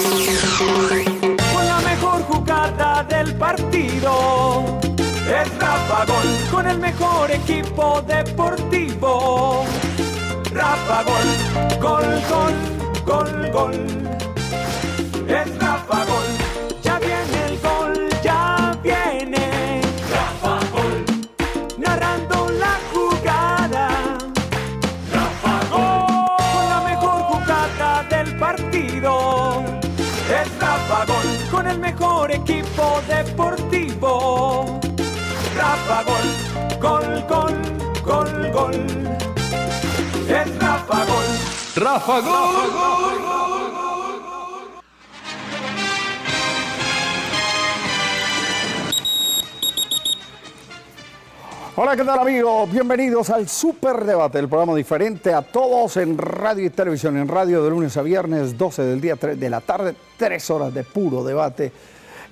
Con la mejor jugada del partido es Rafa Gol. Con el mejor equipo deportivo, Rafa Gol. Gol, gol, gol, gol. Es Rafa Gol. Ya viene el gol, ya viene Rafa Gol. Narrando la jugada, Rafa Gol. Con la mejor jugada del partido es Rafa Gol. Con el mejor equipo deportivo, Rafa Gol. Gol, gol, gol, gol. Es Rafa Gol. Rafa Gol, Rafa Gol. Hola, ¿qué tal amigos? Bienvenidos al Superdebate, el programa diferente a todos en radio y televisión. En radio de lunes a viernes, 12 del día, 3 de la tarde, 3 horas de puro debate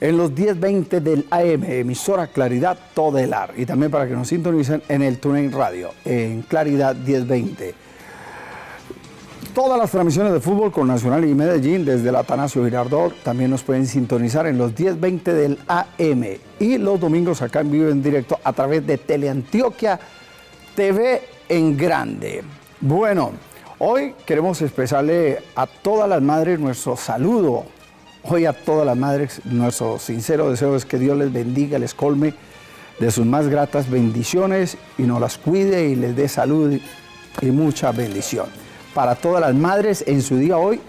en los 10:20 del AM, emisora Claridad Todelar. Y también para que nos sintonicen en el TuneIn Radio, en Claridad 10:20. Todas las transmisiones de fútbol con Nacional y Medellín desde el Atanasio Girardot también nos pueden sintonizar en los 10:20 del AM y los domingos acá en vivo en directo a través de Teleantioquia TV en grande. Bueno, hoy queremos expresarle a todas las madres nuestro saludo. Hoy a todas las madres nuestro sincero deseo es que Dios les bendiga, les colme de sus más gratas bendiciones y nos las cuide y les dé salud y mucha bendición. Para todas las madres en su día hoy,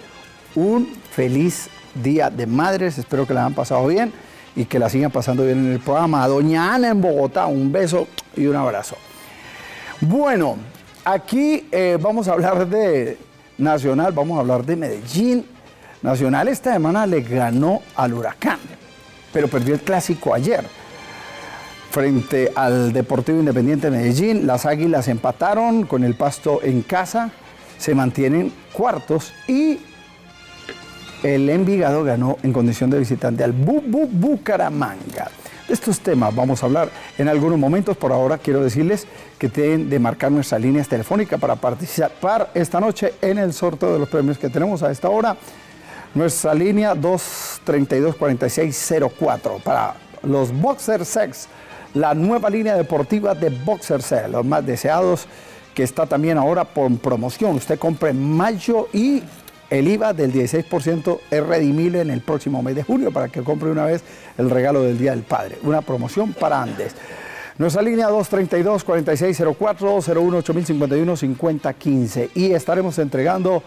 un feliz día de madres. Espero que la hayan pasado bien y que la sigan pasando bien en el programa. A doña Ana en Bogotá, un beso y un abrazo. Bueno, aquí vamos a hablar de Nacional, vamos a hablar de Medellín. Nacional esta semana le ganó al Huracán, pero perdió el clásico ayer. Frente al Deportivo Independiente de Medellín, las Águilas empataron con el Pasto en casa. Se mantienen cuartos y el Envigado ganó en condición de visitante al Bucaramanga. De estos temas vamos a hablar en algunos momentos. Por ahora quiero decirles que tienen de marcar nuestras líneas telefónicas para participar esta noche en el sorteo de los premios que tenemos a esta hora. Nuestra línea 232-4604 para los Boxer Sex, la nueva línea deportiva de Boxer Sex, los más deseados, que está también ahora por promoción. Usted compra en mayo y el IVA del 16% es redimible en el próximo mes de julio para que compre una vez el regalo del Día del Padre. Una promoción para Andes. Nuestra línea 232-4604-018051-5015. Y estaremos entregando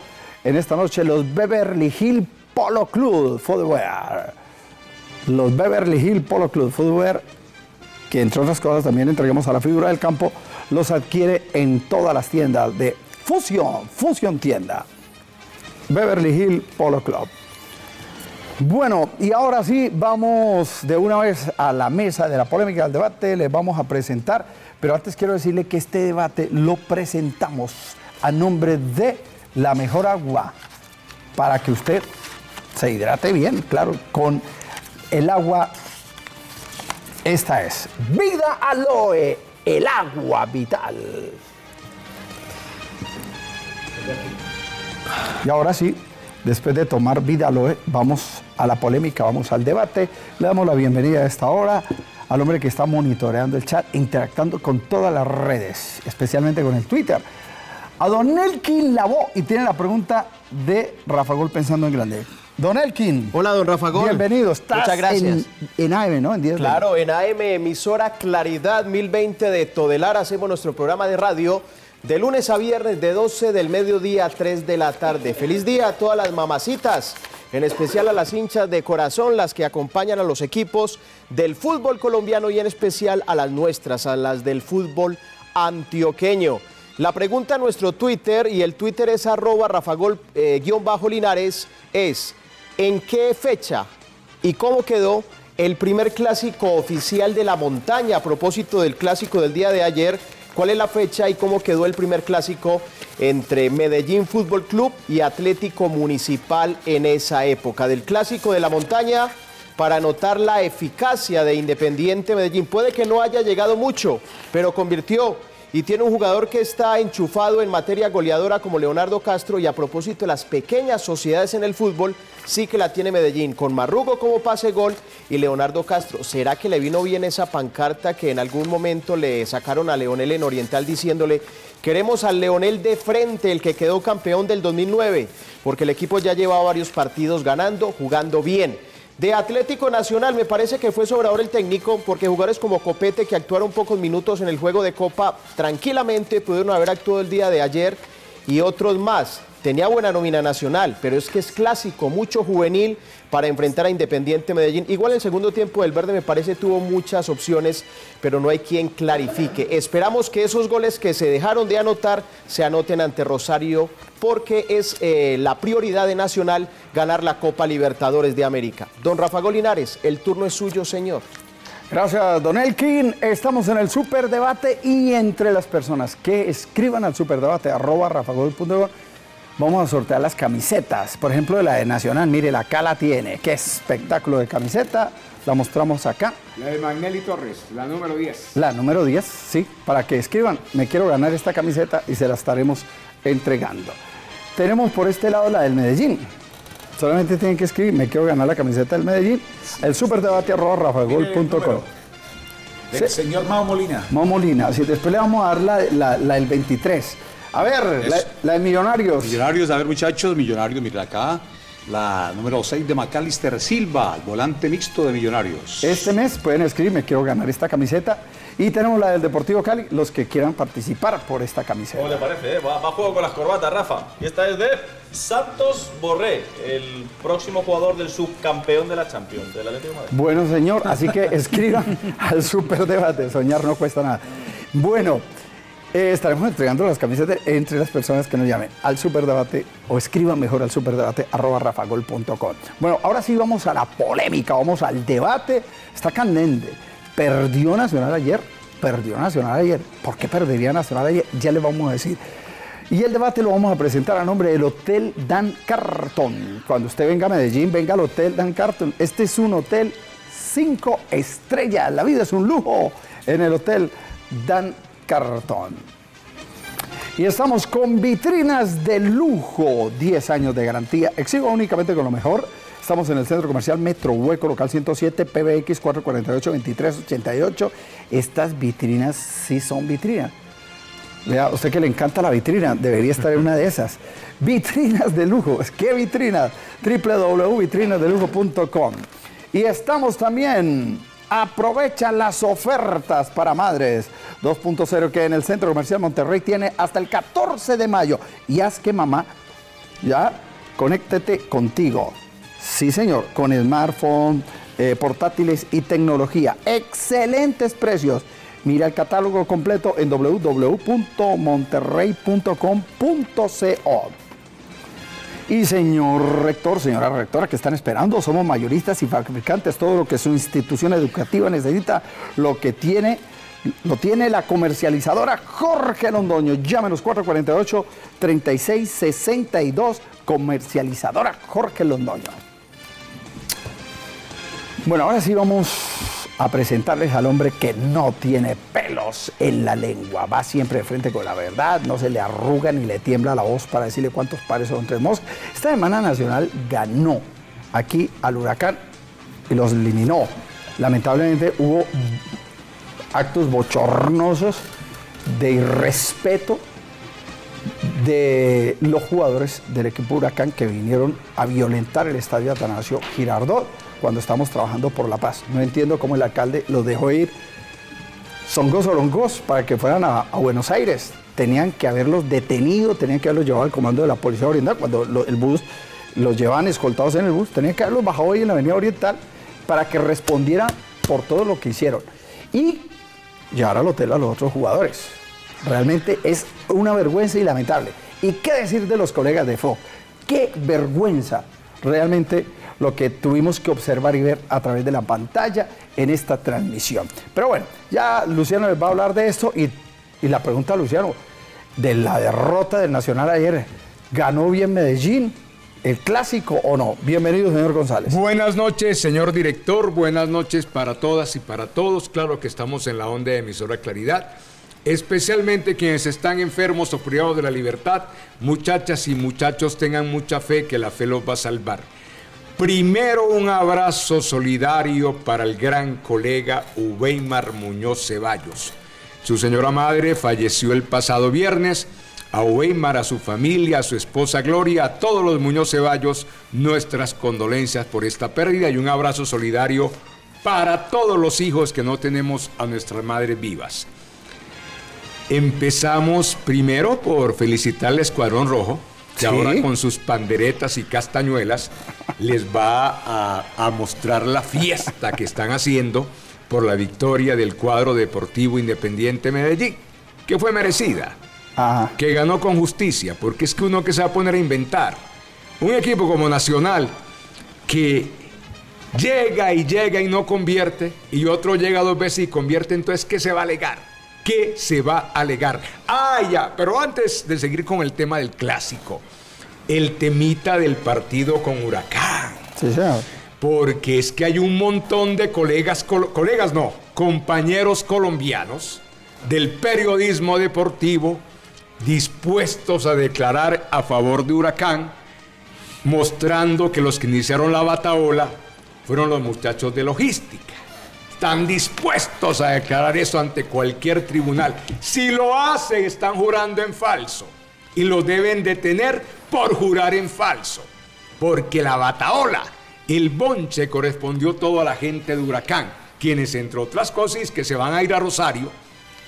en esta noche los Beverly Hills Polo Club Footwear. Los Beverly Hills Polo Club Footwear, que entre otras cosas también entregamos a la figura del campo, los adquiere en todas las tiendas de Fusion, Fusion Tienda, Beverly Hills Polo Club. Bueno, y ahora sí, vamos de una vez a la mesa de la polémica del debate, les vamos a presentar, pero antes quiero decirle que este debate lo presentamos a nombre de la mejor agua, para que usted se hidrate bien, claro, con el agua. Esta es Vida Aloe, el agua vital. Y ahora sí, después de tomar Vida Aloe, vamos a la polémica, vamos al debate. Le damos la bienvenida a esta hora al hombre que está monitoreando el chat, interactuando con todas las redes, especialmente con el Twitter, a don Elkin Lavó, y tiene la pregunta de Rafa Gol pensando en grande. Don Elkin. Hola, don Rafa Gol. Bienvenido. Estás muchas gracias. En AM, ¿no? En 10 claro, en AM, emisora Claridad 1020 de Todelar. Hacemos nuestro programa de radio de lunes a viernes de 12 del mediodía a 3 de la tarde. Feliz día a todas las mamacitas, en especial a las hinchas de corazón, las que acompañan a los equipos del fútbol colombiano y en especial a las nuestras, a las del fútbol antioqueño. La pregunta a nuestro Twitter, y el Twitter es @rafagol_linares, es: ¿en qué fecha y cómo quedó el primer clásico oficial de la montaña? A propósito del clásico del día de ayer, ¿cuál es la fecha y cómo quedó el primer clásico entre Medellín Fútbol Club y Atlético Municipal en esa época? Del clásico de la montaña, para notar la eficacia de Independiente Medellín. Puede que no haya llegado mucho, pero convirtió y tiene un jugador que está enchufado en materia goleadora como Leonardo Castro. Y a propósito de las pequeñas sociedades en el fútbol, sí que la tiene Medellín, con Marrugo como pase gol y Leonardo Castro. ¿Será que le vino bien esa pancarta que en algún momento le sacaron a Leonel en Oriental diciéndole: queremos al Leonel de frente, el que quedó campeón del 2009, porque el equipo ya lleva varios partidos ganando, jugando bien? De Atlético Nacional me parece que fue sobrador el técnico, porque jugadores como Copete, que actuaron pocos minutos en el juego de Copa, tranquilamente pudieron haber actuado el día de ayer, y otros más. Tenía buena nómina Nacional, pero es que es clásico, mucho juvenil para enfrentar a Independiente Medellín. Igual el segundo tiempo del verde me parece tuvo muchas opciones, pero no hay quien clarifique. Esperamos que esos goles que se dejaron de anotar se anoten ante Rosario, porque es la prioridad de Nacional ganar la Copa Libertadores de América. Don Rafa Gol Linares, el turno es suyo, señor. Gracias, don Elkin. Estamos en el Superdebate, y entre las personas que escriban al Superdebate, @rafagol.com, vamos a sortear las camisetas, por ejemplo, de la de Nacional. Mire, acá la tiene, qué espectáculo de camiseta, la mostramos acá. La de Magnelli Torres, la número 10. La número 10, sí, para que escriban: me quiero ganar esta camiseta, y se la estaremos entregando. Tenemos por este lado la del Medellín. Solamente tienen que escribir: me quiero ganar la camiseta del Medellín. El superdebate @rafagol.com. El señor Mao Molina. Mao Molina, así. Después le vamos a dar la del 23. A ver, la de Millonarios. Millonarios, a ver, muchachos, Millonarios, mira acá, la número 6 de Macalister Silva, el volante mixto de Millonarios. Este mes pueden escribir: me quiero ganar esta camiseta. Y tenemos la del Deportivo Cali, los que quieran participar por esta camiseta. ¿Cómo le parece? Va a juego con las corbatas, Rafa. Y esta es de Santos Borré, el próximo jugador del subcampeón de la Champions, del Atlético de Madrid. Bueno, señor, así que escriban al Superdebate, soñar no cuesta nada. Bueno, estaremos entregando las camisetas entre las personas que nos llamen al Superdebate, o escriban mejor al Superdebate @rafagol.com. Bueno, ahora sí vamos a la polémica, vamos al debate. Está candente. ¿Perdió Nacional ayer? Perdió Nacional ayer. ¿Por qué perdería Nacional ayer? Ya les vamos a decir. Y el debate lo vamos a presentar a nombre del Hotel Dann Carlton. Cuando usted venga a Medellín, venga al Hotel Dann Carlton. Este es un hotel 5 estrellas. La vida es un lujo en el Hotel Dann Carlton. Y estamos con vitrinas de lujo, 10 años de garantía. Exhiba únicamente con lo mejor. Estamos en el Centro Comercial Metro Hueco, local 107, PBX 448-2388. Estas vitrinas sí son vitrinas. A usted que le encanta la vitrina, debería estar en una de esas. Vitrinas de lujo. ¿Qué vitrinas? www.vitrinasdelujo.com. Y estamos también... Aprovecha las ofertas para madres 2.0, que en el Centro Comercial Monterrey tiene hasta el 14 de mayo. Y haz que mamá ya conéctete contigo. Sí, señor, con smartphone, portátiles y tecnología. Excelentes precios. Mira el catálogo completo en www.monterrey.com.co. Y señor rector, señora rectora, que están esperando, somos mayoristas y fabricantes, todo lo que su institución educativa necesita, lo que tiene, lo tiene la comercializadora Jorge Londoño. Llámenos 448-3662, comercializadora Jorge Londoño. Bueno, ahora sí vamos a presentarles al hombre que no tiene pelos en la lengua. Va siempre de frente con la verdad, no se le arruga ni le tiembla la voz para decirle cuántos pares son tres moscas. Esta semana Nacional ganó aquí al Huracán y los eliminó. Lamentablemente hubo actos bochornosos de irrespeto de los jugadores del equipo Huracán, que vinieron a violentar el estadio Atanasio Girardot cuando estamos trabajando por la paz. No entiendo cómo el alcalde los dejó ir zongos para que fueran a Buenos Aires. Tenían que haberlos detenido, tenían que haberlos llevado al comando de la Policía Oriental. Cuando el bus, los llevaban escoltados en el bus, tenían que haberlos bajado ahí en la Avenida Oriental para que respondieran por todo lo que hicieron. Y llevar al hotel a los otros jugadores. Realmente es una vergüenza y lamentable. ¿Y qué decir de los colegas de FO? ¡Qué vergüenza! Realmente lo que tuvimos que observar y ver a través de la pantalla en esta transmisión. Pero bueno, ya Luciano les va a hablar de esto. Y la pregunta, Luciano, de la derrota del Nacional ayer: ¿ganó bien Medellín el clásico o no? Bienvenido, señor González. Buenas noches, señor director. Buenas noches para todas y para todos. Claro que estamos en la onda de emisora Claridad. especialmente quienes están enfermos o privados de la libertad. Muchachas y muchachos, tengan mucha fe, que la fe los va a salvar. Primero, un abrazo solidario para el gran colega Uweimar Muñoz Ceballos. Su señora madre falleció el pasado viernes. A Uweimar, a su familia, a su esposa Gloria, a todos los Muñoz Ceballos, nuestras condolencias por esta pérdida y un abrazo solidario para todos los hijos que no tenemos a nuestras madres vivas. Empezamos primero por felicitar al Escuadrón Rojo, que ¿sí? ahora con sus panderetas y castañuelas les va a mostrar la fiesta que están haciendo por la victoria del cuadro Deportivo Independiente de Medellín, que fue merecida, ajá, que ganó con justicia, porque es que uno que se va a poner a inventar. Un equipo como Nacional, que llega y no convierte, y otro llega dos veces y convierte, entonces, ¿qué se va a alegar? ¿Qué se va a alegar? Ah, ya, pero antes de seguir con el tema del clásico, el temita del partido con Huracán. Sí, señor. Porque es que hay un montón de compañeros colombianos del periodismo deportivo dispuestos a declarar a favor de Huracán, mostrando que los que iniciaron la bataola fueron los muchachos de logística. Están dispuestos a declarar eso ante cualquier tribunal. Si lo hacen, están jurando en falso. Y los deben detener por jurar en falso. Porque la bataola, el bonche, correspondió todo a la gente de Huracán, quienes, entre otras cosas, que se van a ir a Rosario.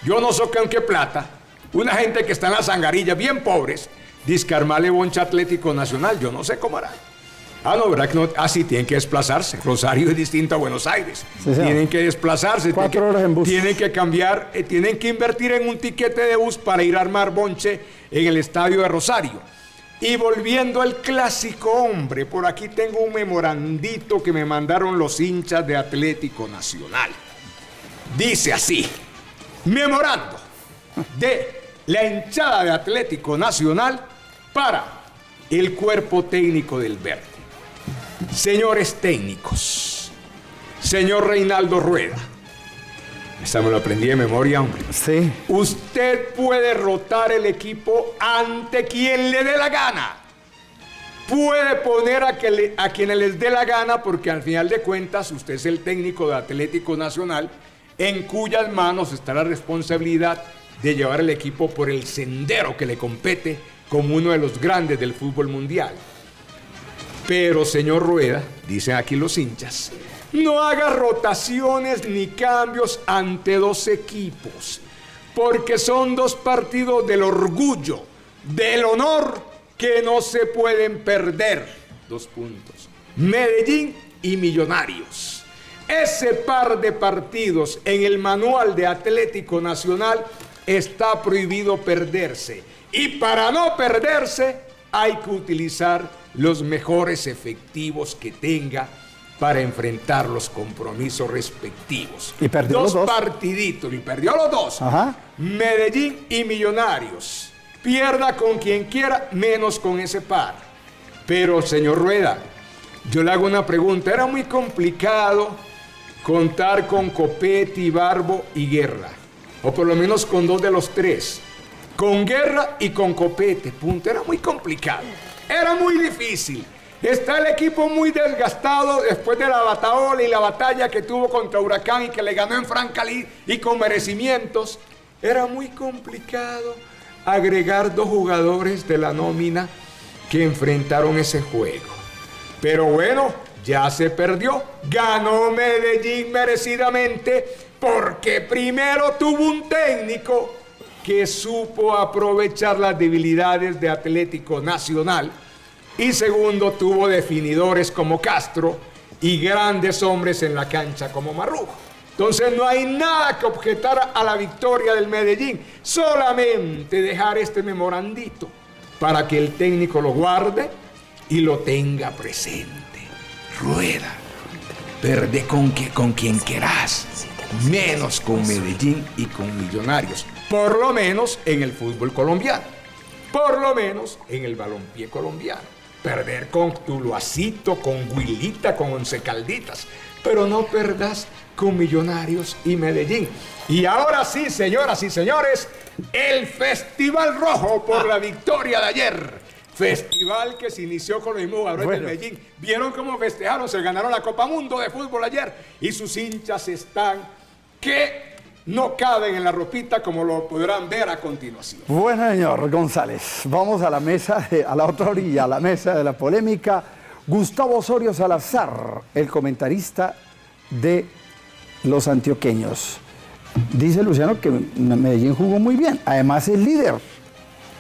Yo no sé con qué plata. Una gente que está en la zangarilla, bien pobres, dizque armarle bonche Atlético Nacional. Yo no sé cómo hará. Ah, no, ¿verdad? No, ah, sí, tienen que desplazarse. Rosario es distinto a Buenos Aires. Sí, tienen que desplazarse. 4 horas en bus. Tienen que cambiar, tienen que invertir en un tiquete de bus para ir a armar bonche en el estadio de Rosario. Y volviendo al clásico, hombre, por aquí tengo un memorandito que me mandaron los hinchas de Atlético Nacional. Dice así: memorando de la hinchada de Atlético Nacional para el cuerpo técnico del verde. Señores técnicos, señor Reinaldo Rueda, esta me lo aprendí de memoria, hombre. Sí. Usted puede rotar el equipo ante quien le dé la gana. Puede poner a quienes les dé la gana, porque al final de cuentas usted es el técnico de Atlético Nacional, en cuyas manos está la responsabilidad de llevar el equipo por el sendero que le compete como uno de los grandes del fútbol mundial. Pero, señor Rueda, dicen aquí los hinchas, no haga rotaciones ni cambios ante dos equipos, porque son dos partidos del orgullo, del honor, que no se pueden perder. 2 puntos. Medellín y Millonarios. Ese par de partidos en el manual de Atlético Nacional está prohibido perderse. Y para no perderse, hay que utilizar los mejores efectivos que tenga para enfrentar los compromisos respectivos. Y perdió los dos partiditos, y perdió los dos. Ajá. Medellín y Millonarios. Pierda con quien quiera, menos con ese par. Pero, señor Rueda, yo le hago una pregunta. Era muy complicado contar con Copete, Ibarbo y Guerra, o por lo menos con 2 de los 3. Con Guerra y con Copete, punto. Era muy complicado. Era muy difícil. Está el equipo muy desgastado después de la bataola y la batalla que tuvo contra Huracán y que le ganó en Francalí y con merecimientos. Era muy complicado agregar 2 jugadores de la nómina que enfrentaron ese juego. Pero bueno, ya se perdió. Ganó Medellín merecidamente, porque primero tuvo un técnico que supo aprovechar las debilidades de Atlético Nacional, y segundo, tuvo definidores como Castro y grandes hombres en la cancha como Marrugo. Entonces no hay nada que objetar a la victoria del Medellín, solamente dejar este memorandito para que el técnico lo guarde y lo tenga presente. Rueda, verde con quien quieras, menos con Medellín y con Millonarios. Por lo menos en el fútbol colombiano, por lo menos en el balompié colombiano. Perder con Tuluacito, con Huilita, con Once Calditas, pero no perdas con Millonarios y Medellín. Y ahora sí, señoras y señores, el Festival Rojo por la victoria de ayer. Festival que se inició con los mismos jugadores del Medellín. Vieron cómo festejaron, se ganaron la Copa Mundo de fútbol ayer. Y sus hinchas están que no caben en la ropita, como lo podrán ver a continuación. Bueno, señor González, vamos a la mesa, a la otra orilla, a la mesa de la polémica. Gustavo Osorio Salazar, el comentarista de los antioqueños. Dice Luciano que Medellín jugó muy bien, además es líder.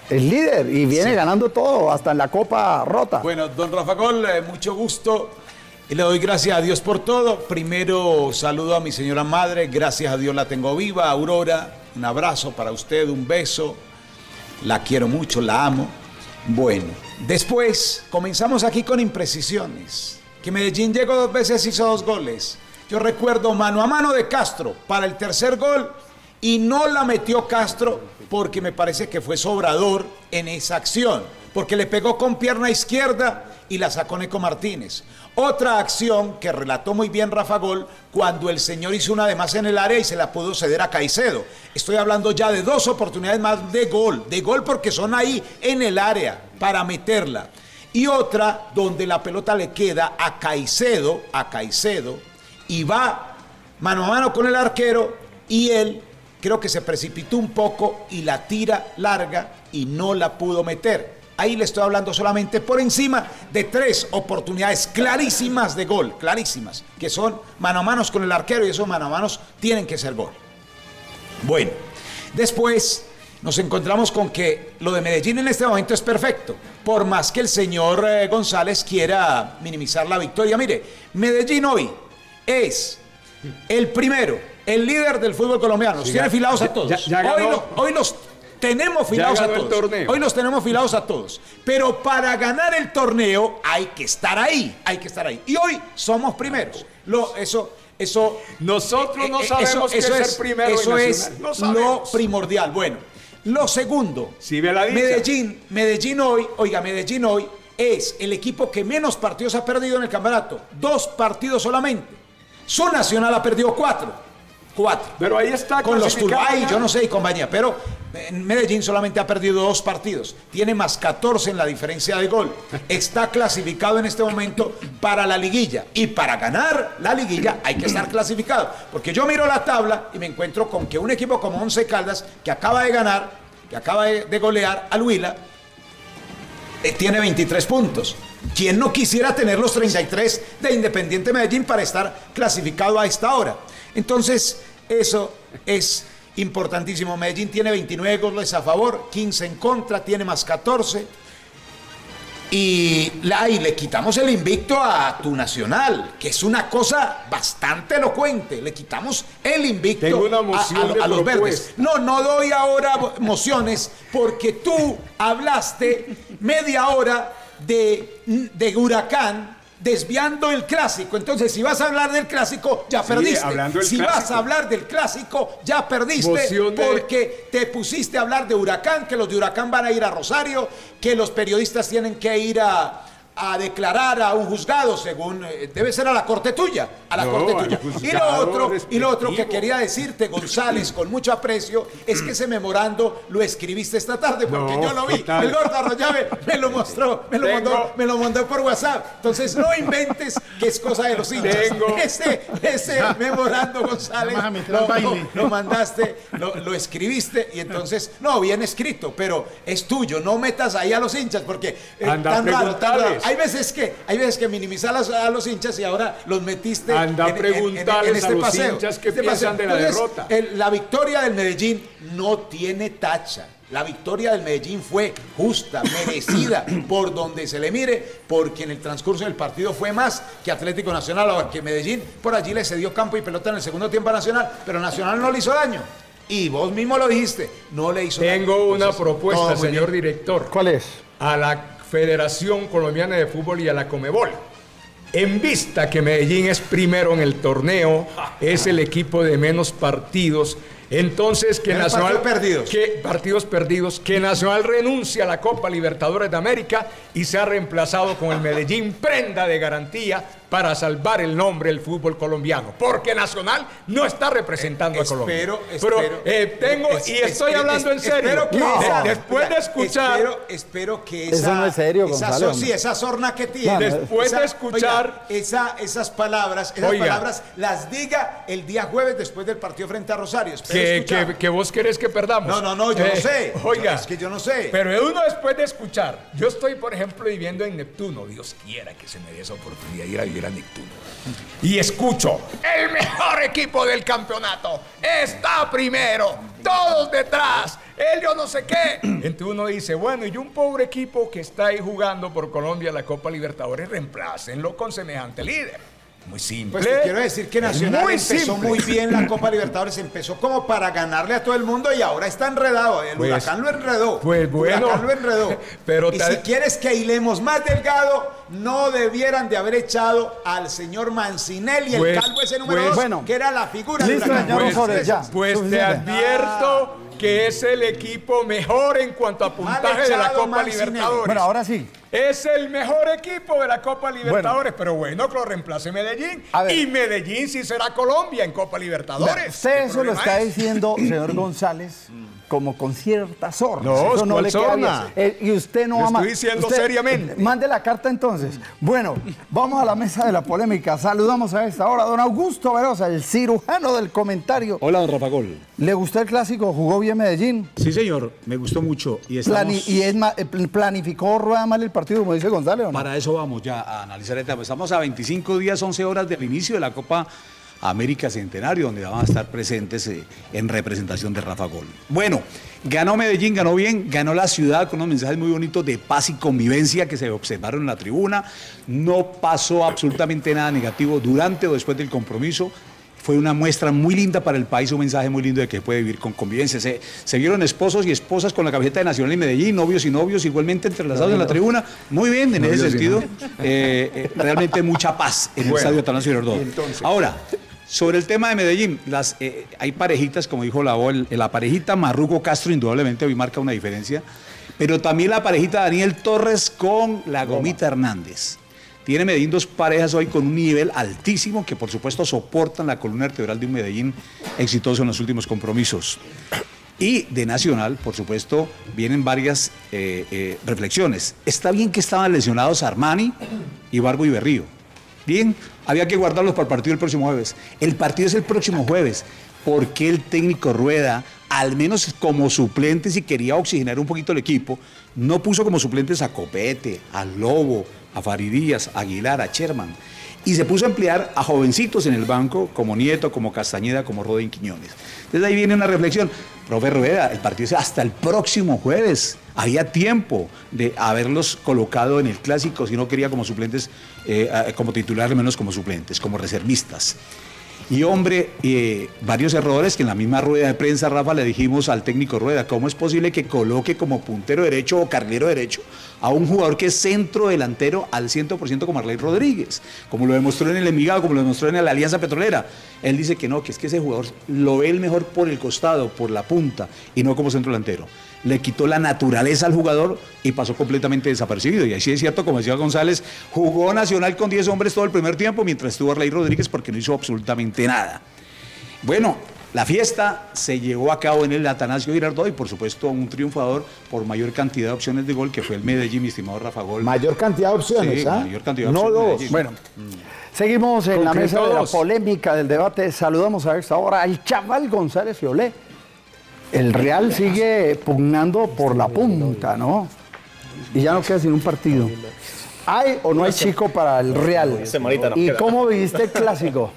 Es líder y viene ganando todo, hasta en la Copa Rota. Bueno, don Rafa Gol, mucho gusto. Le doy gracias a Dios por todo. Primero saludo a mi señora madre, gracias a Dios la tengo viva. Aurora, un abrazo para usted, un beso. La quiero mucho, la amo. Bueno, después comenzamos aquí con imprecisiones. Que Medellín llegó dos veces, hizo dos goles. Yo recuerdo mano a mano de Castro para el tercer gol. Y no la metió Castro porque me parece que fue sobrador en esa acción. Porque le pegó con pierna izquierda y la sacó Neco Martínez. Otra acción que relató muy bien Rafa Gol cuando el señor hizo una de más en el área y se la pudo ceder a Caicedo. Estoy hablando ya de dos oportunidades más de gol porque son ahí en el área para meterla. Y otra donde la pelota le queda a Caicedo, y va mano a mano con el arquero y él... Creo que se precipitó un poco y la tira larga y no la pudo meter. Ahí le estoy hablando solamente por encima de tres oportunidades clarísimas de gol, clarísimas, que son mano a manos con el arquero y esos mano a manos tienen que ser gol. Bueno, después nos encontramos con que lo de Medellín en este momento es perfecto, por más que el señor González quiera minimizar la victoria. Mire, Medellín hoy es el primero. El líder del fútbol colombiano. Los tiene filados a todos. Ya hoy los tenemos filados a todos. Hoy los tenemos filados a todos. Pero para ganar el torneo hay que estar ahí. Hay que estar ahí. Y hoy somos primeros. Nosotros no sabemos qué es ser primero. Eso es lo primordial. Bueno, lo segundo. Si ve la dicha. Medellín hoy, oiga, Medellín hoy es el equipo que menos partidos ha perdido en el campeonato. 2 partidos solamente. Su Nacional ha perdido 4. Pero ahí está con los Turbay, yo no sé, y compañía, pero Medellín solamente ha perdido 2 partidos. Tiene más 14 en la diferencia de gol. Está clasificado en este momento para la liguilla. Y para ganar la liguilla hay que estar clasificado. Porque yo miro la tabla y me encuentro con que un equipo como Once Caldas, que acaba de ganar, que acaba de golear al Huila, tiene 23 puntos. ¿Quién no quisiera tener los 33 de Independiente Medellín para estar clasificado a esta hora? Entonces, eso es importantísimo. Medellín tiene 29 goles a favor, 15 en contra, tiene más 14. Y le quitamos el invicto a tu Nacional, que es una cosa bastante elocuente. Le quitamos el invicto a los verdes. No doy ahora mociones, porque tú hablaste media hora de Huracán, desviando el clásico. Entonces, si vas a hablar del clásico, ya perdiste. Si vas a hablar del clásico, ya perdiste, porque te pusiste a hablar de Huracán, que los de Huracán van a ir a Rosario, que los periodistas tienen que ir a declarar a un juzgado, según debe ser a la corte tuya, Y lo otro que quería decirte, González, con mucho aprecio, es que ese memorando lo escribiste esta tarde, porque yo lo vi. El gordo Arroyave me lo mostró, me lo mandó por WhatsApp. Entonces no inventes que es cosa de los hinchas. Ese memorando, González, lo mandaste, lo escribiste, y entonces, bien escrito, pero es tuyo. No metas ahí a los hinchas, porque tan raro. Hay veces que minimizar a los hinchas y ahora los metiste en este paseo. La victoria del Medellín no tiene tacha. La victoria del Medellín fue justa, merecida, por donde se le mire, porque en el transcurso del partido fue más que Atlético Nacional, o que Medellín por allí le cedió campo y pelota en el segundo tiempo a Nacional, pero Nacional no le hizo daño. Y vos mismo lo dijiste, no le hizo daño. Tengo una propuesta, señor director. ¿Cuál es? A la Federación Colombiana de Fútbol y a la Comebol. En vista que Medellín es primero en el torneo, es el equipo de menos partidos, entonces que Nacional... Partidos perdidos, que Nacional renuncia a la Copa Libertadores de América y se ha reemplazado con el Medellín, prenda de garantía para salvar el nombre del fútbol colombiano, porque Nacional no está representando a Colombia. Pero estoy hablando en serio. Después de escuchar esas palabras las diga el día jueves después del partido frente a Rosario. Que vos querés que perdamos. No, yo no sé. Es que yo no sé. Pero uno después de escuchar, yo estoy, por ejemplo, viviendo en Neptuno, Dios quiera que se me dé esa oportunidad de ir a vivir a Neptuno. Y escucho, el mejor equipo del campeonato está primero, todos detrás, él yo no sé qué. Entonces uno dice, bueno, y un pobre equipo que está ahí jugando por Colombia la Copa Libertadores, reemplácenlo con semejante líder. Muy simple. Pues te quiero decir que Nacional empezó muy bien la Copa Libertadores, empezó como para ganarle a todo el mundo y ahora está enredado. Huracán lo enredó. Huracán lo enredó. Pero y si quieres que hilemos más delgado, no debieran de haber echado al señor Mancinelli, el calvo ese número 2, que era la figura de Huracán. Te advierto que es el equipo mejor en cuanto a puntaje de la Copa Libertadores. Bueno, ahora sí. Es el mejor equipo de la Copa Libertadores, pero bueno, que lo reemplace Medellín. Y Medellín sí será Colombia en Copa Libertadores. Usted eso lo está diciendo, señor González, como con cierta sorna. Eso no le queda bien. Y usted no ama. Lo estoy diciendo seriamente. Mande la carta entonces. Bueno, vamos a la mesa de la polémica. Saludamos a esta hora a don Augusto Velosa, el cirujano del comentario. Hola, don Rafa Gol. ¿Le gustó el clásico? ¿Jugó bien Medellín? Sí, señor, me gustó mucho. Y planificó Rueda mal el partido, como dice González, ¿o no? Para eso vamos ya a analizar el tema. Estamos a 25 días, 11 horas del inicio de la Copa América Centenario, donde van a estar presentes en representación de Rafa Gol. Bueno, ganó Medellín, ganó bien, ganó la ciudad con unos mensajes muy bonitos de paz y convivencia que se observaron en la tribuna. No pasó absolutamente nada negativo durante o después del compromiso. Fue una muestra muy linda para el país, un mensaje muy lindo de que puede vivir con convivencia. Se vieron esposos y esposas con la camiseta de Nacional y Medellín, novios y novios igualmente entrelazados en la tribuna. Muy bien, en ese sentido, realmente mucha paz en el estadio Atanasio Girardot. Ahora, sobre el tema de Medellín, hay parejitas, como dijo Lavó, la parejita Marrugo Castro indudablemente hoy marca una diferencia, pero también la parejita Daniel Torres con la Gomita Hernández. Tiene Medellín dos parejas hoy con un nivel altísimo que por supuesto soportan la columna vertebral de un Medellín exitoso en los últimos compromisos. Y de Nacional, por supuesto, vienen varias reflexiones. Está bien que estaban lesionados Armani, Ibargüen y Berrío. Bien, había que guardarlos para el partido del próximo jueves. El partido es el próximo jueves. ¿Por qué el técnico Rueda, al menos como suplente, si quería oxigenar un poquito el equipo, no puso como suplentes a Copete, a Lobo, a Faridías, a Aguilar, a Sherman, y se puso a emplear a jovencitos en el banco, como Nieto, como Castañeda, como Rodin Quiñones? Entonces ahí viene una reflexión. Profe Rueda, el partido es hasta el próximo jueves. Había tiempo de haberlos colocado en el clásico, si no quería como suplentes, como titular, al menos como suplentes, como reservistas. Y hombre, varios errores que en la misma rueda de prensa, Rafa, le dijimos al técnico Rueda, ¿cómo es posible que coloque como puntero derecho o carrilero derecho a un jugador que es centro delantero al 100% como Arley Rodríguez? Como lo demostró en el Envigado, como lo demostró en la Alianza Petrolera. Él dice que no, que es que ese jugador lo ve el mejor por el costado, por la punta, y no como centro delantero. Le quitó la naturaleza al jugador y pasó completamente desapercibido. Y así es cierto, como decía González, jugó Nacional con 10 hombres todo el primer tiempo, mientras estuvo Arley Rodríguez porque no hizo absolutamente nada. Bueno, la fiesta se llevó a cabo en el Atanasio Girardot y por supuesto un triunfador por mayor cantidad de opciones de gol que fue el Medellín, mi estimado Rafa Gol. Mayor cantidad de opciones, sí, mayor cantidad de opciones. No, bueno. Seguimos en la mesa de la polémica del debate. Saludamos a esta hora al chaval González Fiolé. El Real sigue pugnando por la punta, ¿no? Y ya no queda sin un partido. ¿Hay o no hay chico para el Real? ¿Y cómo viviste el clásico?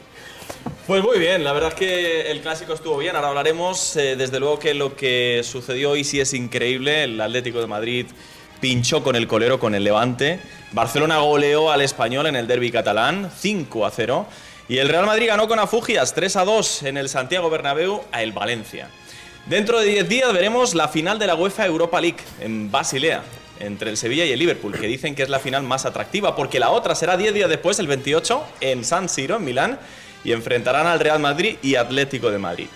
Pues muy bien, la verdad es que el clásico estuvo bien. Ahora hablaremos, desde luego que lo que sucedió hoy sí es increíble. El Atlético de Madrid pinchó con el colero, con el Levante. Barcelona goleó al Español en el derbi catalán, 5-0. Y el Real Madrid ganó con afugias, 3-2 en el Santiago Bernabéu a el Valencia. Dentro de 10 días veremos la final de la UEFA Europa League en Basilea, entre el Sevilla y el Liverpool, que dicen que es la final más atractiva, porque la otra será 10 días después, el 28, en San Siro, en Milán, y enfrentarán al Real Madrid y Atlético de Madrid.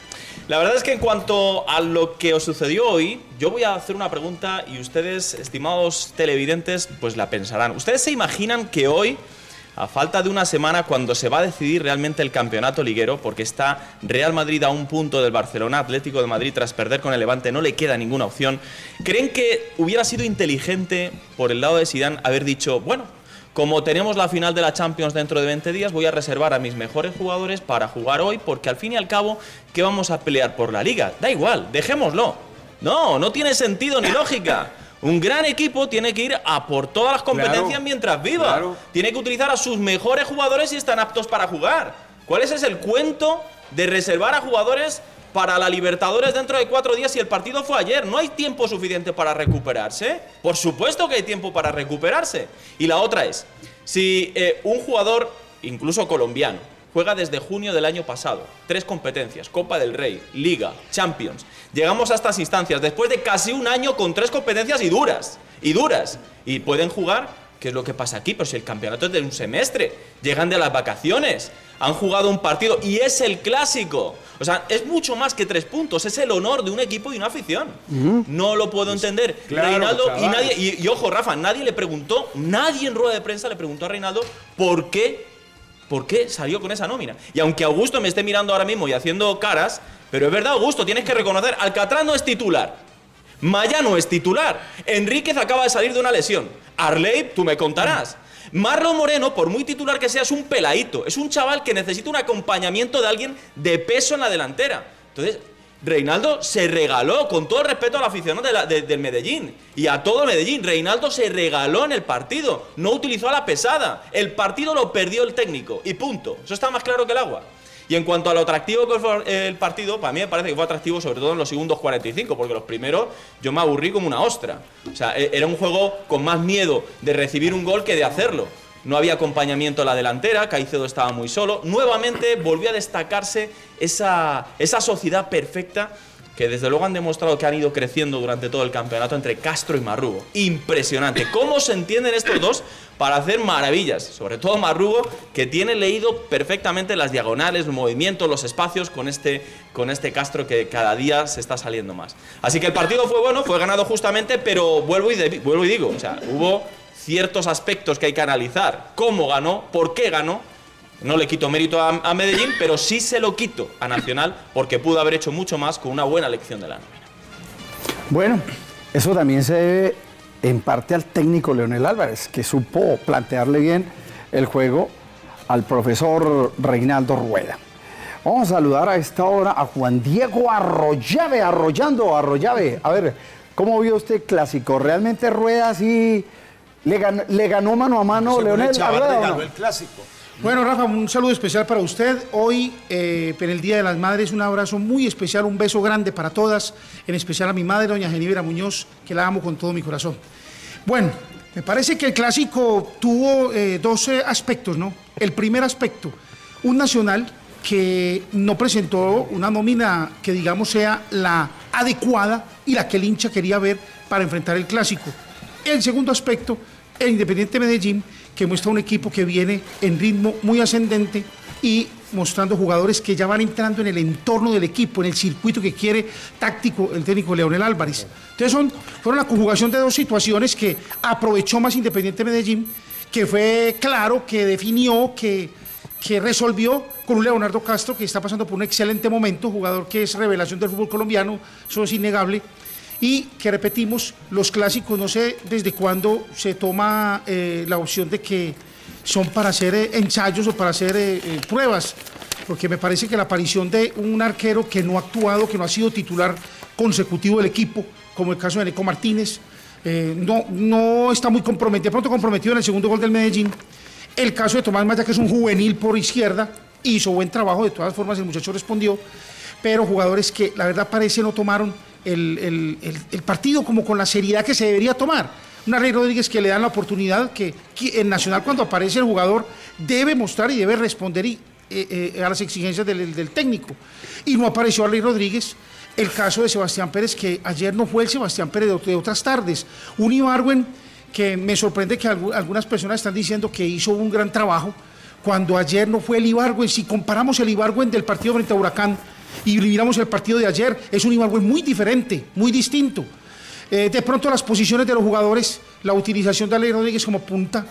La verdad es que en cuanto a lo que os sucedió hoy, yo voy a hacer una pregunta y ustedes, estimados televidentes, pues la pensarán. ¿Ustedes se imaginan que hoy A falta de una semana cuando se va a decidir realmente el campeonato liguero, porque está Real Madrid a un punto del Barcelona, Atlético de Madrid tras perder con el Levante no le queda ninguna opción. ¿Creen que hubiera sido inteligente por el lado de Zidane haber dicho, bueno, como tenemos la final de la Champions dentro de 20 días, voy a reservar a mis mejores jugadores para jugar hoy, porque al fin y al cabo, ¿qué vamos a pelear por la Liga? Da igual, dejémoslo. No, no tiene sentido ni lógica. Un gran equipo tiene que ir a por todas las competencias mientras viva. Tiene que utilizar a sus mejores jugadores si están aptos para jugar. ¿Cuál es el cuento de reservar a jugadores para la Libertadores dentro de 4 días si el partido fue ayer? No hay tiempo suficiente para recuperarse. Por supuesto que hay tiempo para recuperarse. Y la otra es, si un jugador, incluso colombiano, juega desde junio del año pasado, 3 competencias, Copa del Rey, Liga, Champions. Llegamos a estas instancias después de casi un año con 3 competencias y duras. Y pueden jugar, que es lo que pasa aquí, pero si el campeonato es de un semestre, llegan de las vacaciones, han jugado un partido y es el clásico. O sea, es mucho más que 3 puntos, es el honor de un equipo y una afición. No lo puedo entender. Claro, Reinaldo, pues, claro. Y ojo, Rafa, nadie le preguntó, nadie en rueda de prensa le preguntó a Reinaldo por qué salió con esa nómina. Y aunque Augusto me esté mirando ahora mismo y haciendo caras, pero es verdad, Augusto, tienes que reconocer, Alcatraz no es titular, Maya no es titular, Enríquez acaba de salir de una lesión, Arley, tú me contarás. Marlos Moreno, por muy titular que sea, es un peladito, es un chaval que necesita un acompañamiento de alguien de peso en la delantera. Entonces, Reinaldo se regaló, con todo el respeto al aficionado del Medellín y a todo Medellín, Reinaldo se regaló en el partido, no utilizó a la pesada, el partido lo perdió el técnico y punto, eso está más claro que el agua. Y en cuanto a lo atractivo que fue el partido, para mí me parece que fue atractivo sobre todo en los segundos 45, porque los primeros yo me aburrí como una ostra. O sea, era un juego con más miedo de recibir un gol que de hacerlo. No había acompañamiento a la delantera, Caicedo estaba muy solo. Nuevamente volvió a destacarse esa sociedad perfecta que desde luego han demostrado que han ido creciendo durante todo el campeonato entre Castro y Marrugo. Impresionante. ¿Cómo se entienden estos dos para hacer maravillas? Sobre todo Marrugo, que tiene leído perfectamente las diagonales, los movimientos, los espacios con este Castro que cada día se está saliendo más. Así que el partido fue bueno, fue ganado justamente, pero vuelvo y digo, o sea, hubo ciertos aspectos que hay que analizar. ¿Cómo ganó? ¿Por qué ganó? No le quito mérito a Medellín, pero sí se lo quito a Nacional, porque pudo haber hecho mucho más con una buena elección de la nómina. Bueno, eso también se debe en parte al técnico Leonel Álvarez, que supo plantearle bien el juego al profesor Reinaldo Rueda. Vamos a saludar a esta hora a Juan Diego Arroyave, Arroyave. A ver, ¿cómo vio usted el clásico? ¿Realmente Rueda sí le ganó mano a mano Leonel Álvarez? El clásico. Bueno, Rafa, un saludo especial para usted. Hoy, en el Día de las Madres, un abrazo muy especial, un beso grande para todas, en especial a mi madre, doña Genívera Muñoz, que la amo con todo mi corazón. Bueno, me parece que el clásico tuvo 12 aspectos, ¿no? El primer aspecto, un Nacional que no presentó una nómina que, digamos, sea la adecuada y la que el hincha quería ver para enfrentar el clásico. El segundo aspecto, el Independiente Medellín, que muestra un equipo que viene en ritmo muy ascendente y mostrando jugadores que ya van entrando en el entorno del equipo, en el circuito que quiere táctico el técnico Leonel Álvarez. Entonces fueron la conjugación de 2 situaciones que aprovechó más Independiente Medellín, que fue claro, que definió, que resolvió con un Leonardo Castro que está pasando por un excelente momento, jugador que es revelación del fútbol colombiano, eso es innegable. Y que repetimos, los clásicos, no sé desde cuándo se toma la opción de que son para hacer ensayos o para hacer pruebas, porque me parece que la aparición de un arquero que no ha actuado, que no ha sido titular consecutivo del equipo, como el caso de Neco Martínez, no está muy comprometido, de pronto comprometido en el segundo gol del Medellín. El caso de Tomás Maya, que es un juvenil por izquierda, hizo buen trabajo, de todas formas el muchacho respondió, pero jugadores que la verdad parece no tomaron el partido como con la seriedad que se debería tomar. Un Arley Rodríguez que le dan la oportunidad, que en Nacional cuando aparece el jugador debe mostrar y debe responder a las exigencias del técnico, y no apareció Arley Rodríguez. El caso de Sebastián Pérez, que ayer no fue el Sebastián Pérez de otras tardes. Un Ibargüen que me sorprende que algunas personas están diciendo que hizo un gran trabajo cuando ayer no fue el Ibargüen. Si comparamos el Ibargüen del partido frente a Huracán y miramos el partido de ayer, es un Ibargüen muy diferente, muy distinto. De pronto las posiciones de los jugadores, la utilización de Arley Rodríguez como punta,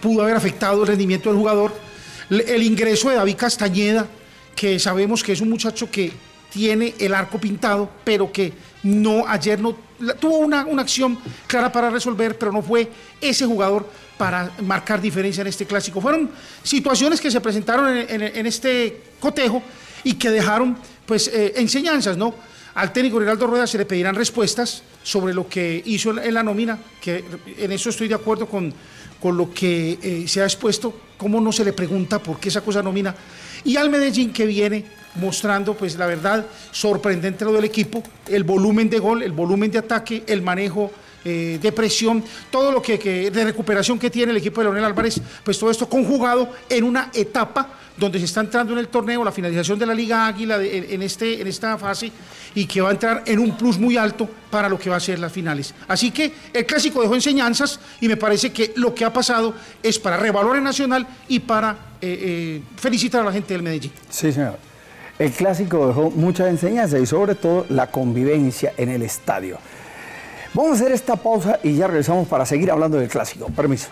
pudo haber afectado el rendimiento del jugador. El ingreso de David Castañeda, que sabemos que es un muchacho que tiene el arco pintado, pero que no, ayer no tuvo una acción clara para resolver, pero no fue ese jugador para marcar diferencia en este clásico. Fueron situaciones que se presentaron en este cotejo y que dejaron pues enseñanzas, ¿no? Al técnico Reinaldo Rueda se le pedirán respuestas sobre lo que hizo en la nómina, que en eso estoy de acuerdo con lo que se ha expuesto, cómo no se le pregunta por qué esa cosa nómina, y al Medellín, que viene mostrando pues la verdad sorprendente lo del equipo, el volumen de gol, el volumen de ataque, el manejo de presión, todo lo que de recuperación que tiene el equipo de Leonel Álvarez, pues todo esto conjugado en una etapa donde se está entrando en el torneo, la finalización de la Liga Águila en esta fase, y que va a entrar en un plus muy alto para lo que va a ser las finales. Así que el clásico dejó enseñanzas y me parece que lo que ha pasado es para revalorar el Nacional y para felicitar a la gente del Medellín. Sí, señor. El clásico dejó mucha enseñanza y sobre todo la convivencia en el estadio. Vamos a hacer esta pausa y ya regresamos para seguir hablando del clásico. Permiso.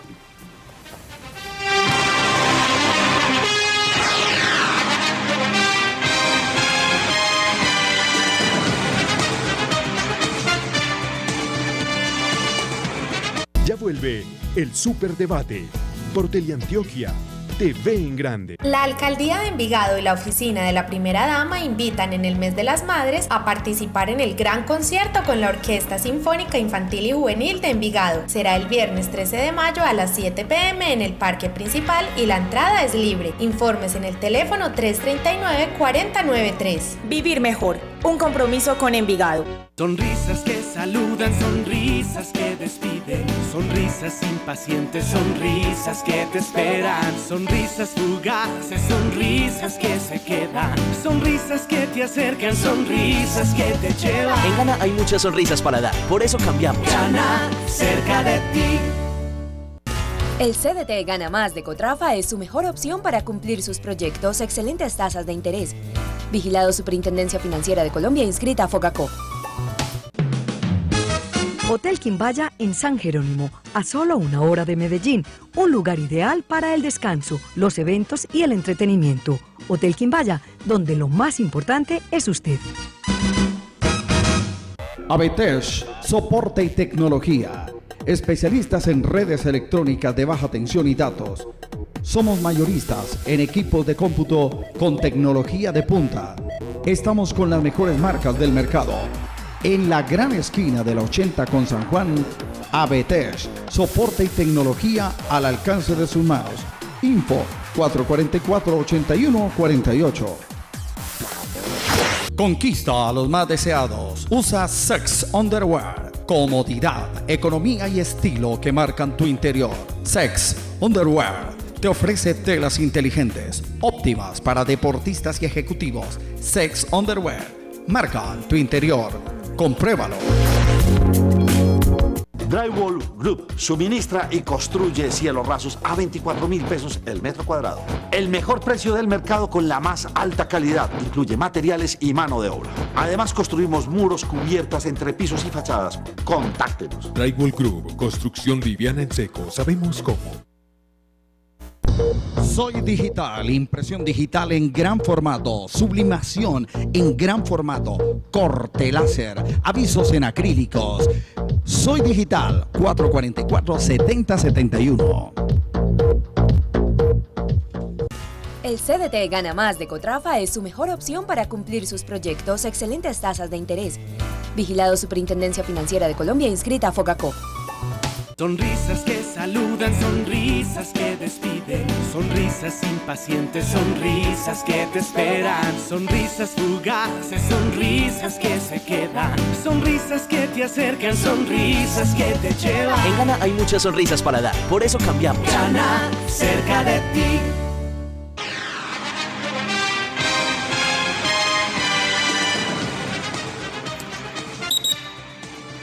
Ya vuelve el Superdebate por Teleantioquia TV en Grande. La Alcaldía de Envigado y la Oficina de la Primera Dama invitan en el Mes de las Madres a participar en el gran concierto con la Orquesta Sinfónica Infantil y Juvenil de Envigado. Será el viernes 13 de mayo a las 7 p.m. en el Parque Principal y la entrada es libre. Informes en el teléfono 339-4093. Vivir mejor, un compromiso con Envigado. Sonrisas que saludan, sonrisas que despiden, sonrisas impacientes, sonrisas que te esperan, sonrisas fugaces, sonrisas que se quedan, sonrisas que te acercan, sonrisas que te llevan. En Gana hay muchas sonrisas para dar, por eso cambiamos. Gana, cerca de ti. El CDT Gana Más de Cotrafa es su mejor opción para cumplir sus proyectos, excelentes tasas de interés. Vigilado Superintendencia Financiera de Colombia, inscrita a Fogacop. Hotel Quimbaya en San Jerónimo, a solo 1 hora de Medellín, un lugar ideal para el descanso, los eventos y el entretenimiento. Hotel Quimbaya, donde lo más importante es usted. Abetesh, soporte y tecnología. Especialistas en redes electrónicas de baja tensión y datos. Somos mayoristas en equipos de cómputo con tecnología de punta. Estamos con las mejores marcas del mercado. En la gran esquina de la 80 con San Juan, ABTech, soporte y tecnología al alcance de sus manos. Info 444-8148. Conquista a los más deseados. Usa Sex Underwear. Comodidad, economía y estilo que marcan tu interior. Sex Underwear te ofrece telas inteligentes, óptimas para deportistas y ejecutivos. Sex Underwear, marca tu interior. Compruébalo. Drywall Group suministra y construye cielos rasos a 24.000 pesos el metro cuadrado. El mejor precio del mercado con la más alta calidad. Incluye materiales y mano de obra. Además construimos muros, cubiertas, entrepisos y fachadas. Contáctenos. Drywall Group, construcción liviana en seco. Sabemos cómo. Soy Digital, impresión digital en gran formato, sublimación en gran formato, corte láser, avisos en acrílicos. Soy Digital, 444-7071. El CDT Gana Más de Cotrafa es su mejor opción para cumplir sus proyectos, excelentes tasas de interés. Vigilado Superintendencia Financiera de Colombia, inscrita a Fogacop. Sonrisas que saludan, sonrisas que despiden, sonrisas impacientes, sonrisas que te esperan, sonrisas fugaces, sonrisas que se quedan, sonrisas que te acercan, sonrisas que te llevan. En Gana hay muchas sonrisas para dar, por eso cambiamos. Gana, cerca de ti.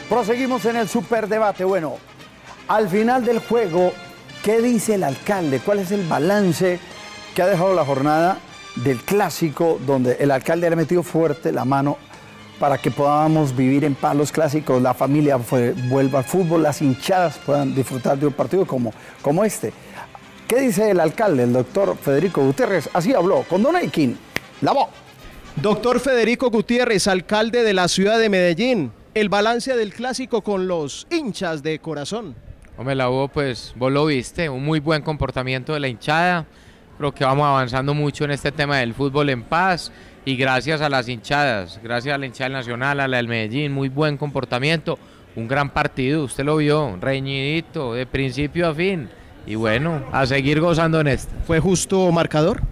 Proseguimos en el Superdebate. Bueno, al final del juego, ¿qué dice el alcalde? ¿Cuál es el balance que ha dejado la jornada del clásico, donde el alcalde le ha metido fuerte la mano para que podamos vivir en paz los clásicos, la familia vuelva al fútbol, las hinchadas puedan disfrutar de un partido como este? ¿Qué dice el alcalde, el doctor Federico Gutiérrez? Así habló con don Elkin Lavó. Doctor Federico Gutiérrez, alcalde de la ciudad de Medellín, el balance del clásico con los hinchas de corazón. Hombre, Lavó, pues vos lo viste, un muy buen comportamiento de la hinchada. Creo que vamos avanzando mucho en este tema del fútbol en paz y gracias a las hinchadas, gracias a la hinchada nacional, a la del Medellín, muy buen comportamiento, un gran partido, usted lo vio, reñidito, de principio a fin y bueno, a seguir gozando en esto. ¿Fue justo marcador?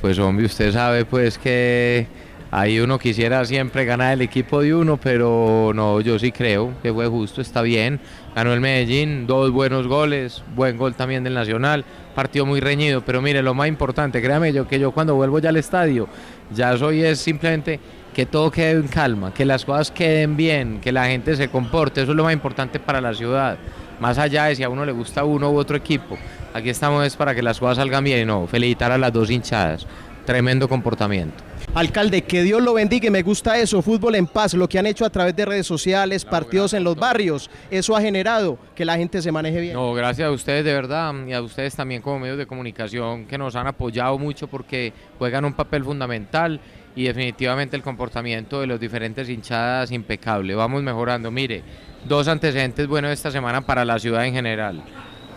Pues hombre, usted sabe pues que ahí uno quisiera siempre ganar el equipo de uno, pero no, yo sí creo que fue justo, está bien. Ganó el Medellín, dos buenos goles, buen gol también del Nacional, partido muy reñido, pero mire, lo más importante, créame yo, que yo cuando vuelvo ya al estadio, ya soy es simplemente que todo quede en calma, que las cosas queden bien, que la gente se comporte, eso es lo más importante para la ciudad. Más allá de si a uno le gusta uno u otro equipo, aquí estamos es para que las cosas salgan bien. No, felicitar a las dos hinchadas, tremendo comportamiento. Alcalde, que Dios lo bendiga y me gusta eso, fútbol en paz, lo que han hecho a través de redes sociales, partidos en los barrios, eso ha generado que la gente se maneje bien. No, gracias a ustedes de verdad y a ustedes también como medios de comunicación que nos han apoyado mucho porque juegan un papel fundamental y definitivamente el comportamiento de los diferentes hinchadas impecable, vamos mejorando. Mire, dos antecedentes buenos esta semana para la ciudad en general,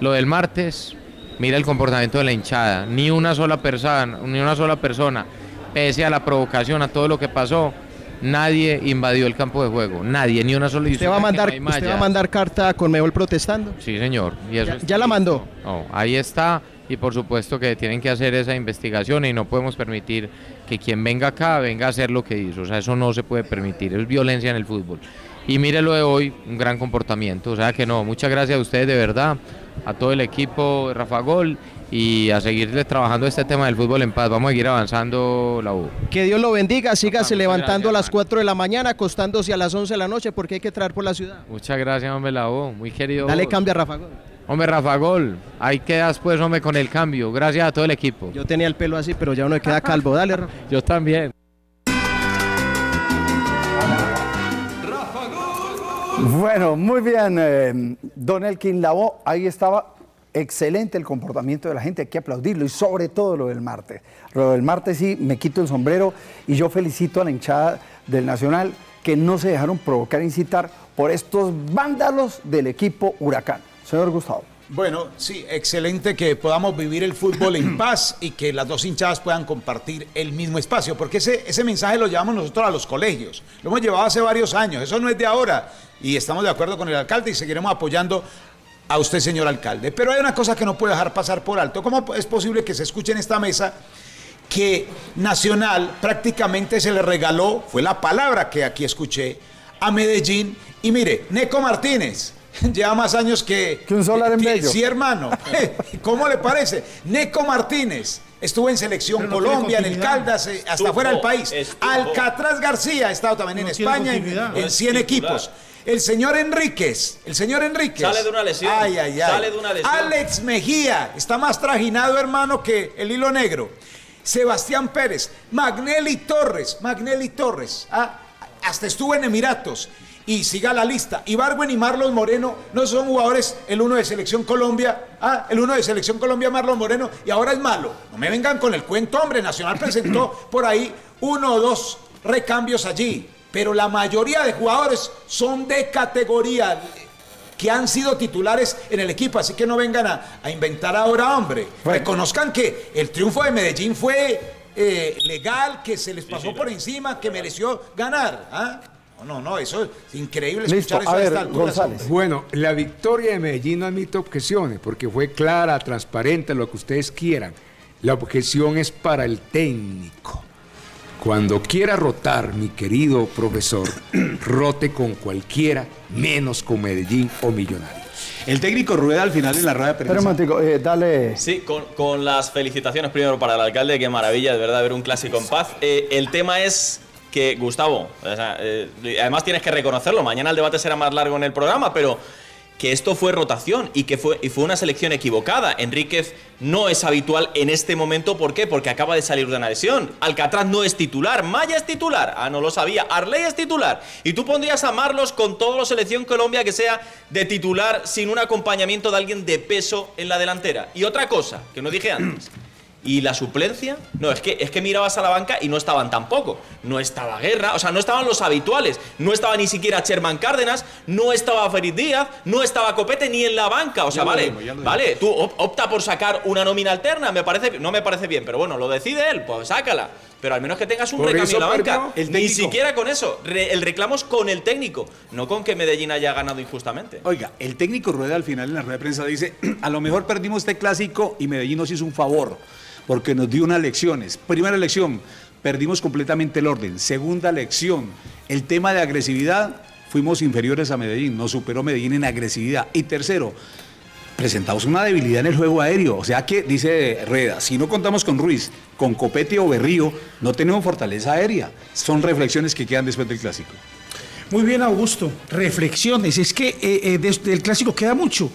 lo del martes, mira el comportamiento de la hinchada, ni una sola persona, pese a la provocación, a todo lo que pasó, nadie invadió el campo de juego, nadie, ni una sola. ¿Usted va a mandar carta con Mebol protestando? Sí, señor. Y eso ¿Ya la mandó? No, ahí está, y por supuesto que tienen que hacer esa investigación y no podemos permitir que quien venga acá venga a hacer lo que hizo, o sea, eso no se puede permitir, es violencia en el fútbol. Y mire lo de hoy, un gran comportamiento, o sea que no, muchas gracias a ustedes de verdad, a todo el equipo de Rafa Gol y a seguirle trabajando este tema del fútbol en paz, vamos a seguir avanzando la U. Que Dios lo bendiga, sígase levantando a las 4 de la mañana, acostándose a las 11 de la noche porque hay que traer por la ciudad. Muchas gracias, hombre, la U, muy querido. Dale cambio a Rafa Gol. Hombre, Rafa Gol, ahí quedas pues, hombre, con el cambio, gracias a todo el equipo. Yo tenía el pelo así, pero ya uno queda calvo, dale Rafa. Yo también. Bueno, muy bien, don Elkin Lavó, ahí estaba excelente el comportamiento de la gente, hay que aplaudirlo y sobre todo lo del martes. Lo del martes sí, me quito el sombrero y yo felicito a la hinchada del Nacional que no se dejaron provocar e incitar por estos vándalos del equipo Huracán. Señor Gustavo. Bueno, sí, excelente que podamos vivir el fútbol en paz y que las dos hinchadas puedan compartir el mismo espacio, porque ese mensaje lo llevamos nosotros a los colegios, lo hemos llevado hace varios años, eso no es de ahora y estamos de acuerdo con el alcalde y seguiremos apoyando a usted, señor alcalde. Pero hay una cosa que no puede dejar pasar por alto, ¿cómo es posible que se escuche en esta mesa que Nacional prácticamente se le regaló, fue la palabra que aquí escuché, a Medellín? Y mire, Neco Martínez lleva más años que un solar en Bello. Sí, hermano. ¿Cómo le parece? Neco Martínez estuvo en Selección Colombia, en el Caldas, hasta fuera del país. Alcatraz García ha estado también en España, en 100 equipos. El señor Enríquez. Sale de una lesión. Ay, ay, ay. Sale de una lesión. Alex Mejía está más trajinado, hermano, que el hilo negro. Sebastián Pérez. Magnelli Torres. Ah, hasta estuvo en Emiratos. Y siga la lista, Ibargüen y Marlos Moreno no son jugadores, el uno de Selección Colombia, Marlos Moreno, y ahora es malo. No me vengan con el cuento, hombre, Nacional presentó por ahí 1 o 2 recambios allí, pero la mayoría de jugadores son de categoría que han sido titulares en el equipo, así que no vengan a inventar ahora, hombre. Bueno. Reconozcan que el triunfo de Medellín fue legal, que se les pasó por encima, que mereció ganar, ¿ah? No, eso es increíble escuchar. Listo, eso a ver, esta González. Bueno, la victoria de Medellín no admite objeciones porque fue clara, transparente, lo que ustedes quieran. La objeción es para el técnico. Cuando quiera rotar, mi querido profesor, rote con cualquiera, menos con Medellín o Millonarios. El técnico Rueda al final en la rueda de prensa. Pero Mantico, dale. Sí, con las felicitaciones primero para el alcalde, qué maravilla, de verdad, ver un clásico en paz. El tema es que, Gustavo, o sea, además tienes que reconocerlo, mañana el debate será más largo en el programa, pero que esto fue rotación y que fue una selección equivocada. Enríquez no es habitual en este momento. ¿Por qué? Porque acaba de salir de una lesión. Alcatraz no es titular. Maya es titular. Ah, no lo sabía. Arley es titular. Y tú pondrías a Marlos con toda la selección Colombia que sea de titular sin un acompañamiento de alguien de peso en la delantera. Y otra cosa que no dije antes. ¿Y la suplencia? No, es que mirabas a la banca y no estaban tampoco. No estaba Guerra, o sea, no estaban los habituales. No estaba ni siquiera Sherman Cárdenas, no estaba Feliz Díaz, no estaba Copete ni en la banca. O sea, vale, tú opta por sacar una nómina alterna. Me parece, no me parece bien, pero bueno, lo decide él, pues sácala. Pero al menos que tengas un recambio en la banca. Ni siquiera con eso. El reclamo es con el técnico, no con que Medellín haya ganado injustamente. Oiga, el técnico Rueda al final en la rueda de prensa dice, a lo mejor perdimos este clásico y Medellín nos hizo un favor, porque nos dio unas lecciones. Primera lección, perdimos completamente el orden. Segunda lección, el tema de agresividad, fuimos inferiores a Medellín, nos superó Medellín en agresividad. Y tercero, presentamos una debilidad en el juego aéreo. O sea que, dice Rueda, si no contamos con Ruiz, con Copete o Berrío, no tenemos fortaleza aérea. Son reflexiones que quedan después del clásico. Muy bien, Augusto, reflexiones. Es que desde el clásico queda mucho.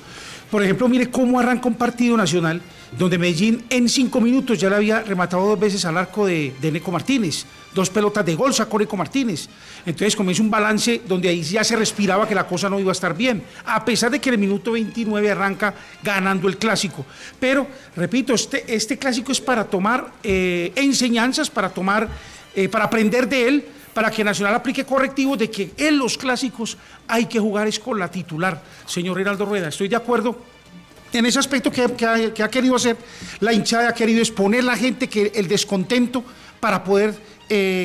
Por ejemplo, mire cómo arranca un partido nacional donde Medellín en 5 minutos ya le había rematado 2 veces al arco de Neco Martínez. 2 pelotas de gol sacó Neco Martínez. Entonces comienza un balance donde ahí ya se respiraba que la cosa no iba a estar bien, a pesar de que en el minuto 29 arranca ganando el clásico. Pero, repito, este clásico es para tomar enseñanzas, para aprender de él, para que Nacional aplique correctivos de que en los clásicos hay que jugar es con la titular. Señor Reinaldo Rueda, estoy de acuerdo en ese aspecto que ha querido hacer la hinchada, ha querido exponer la gente que el descontento para poder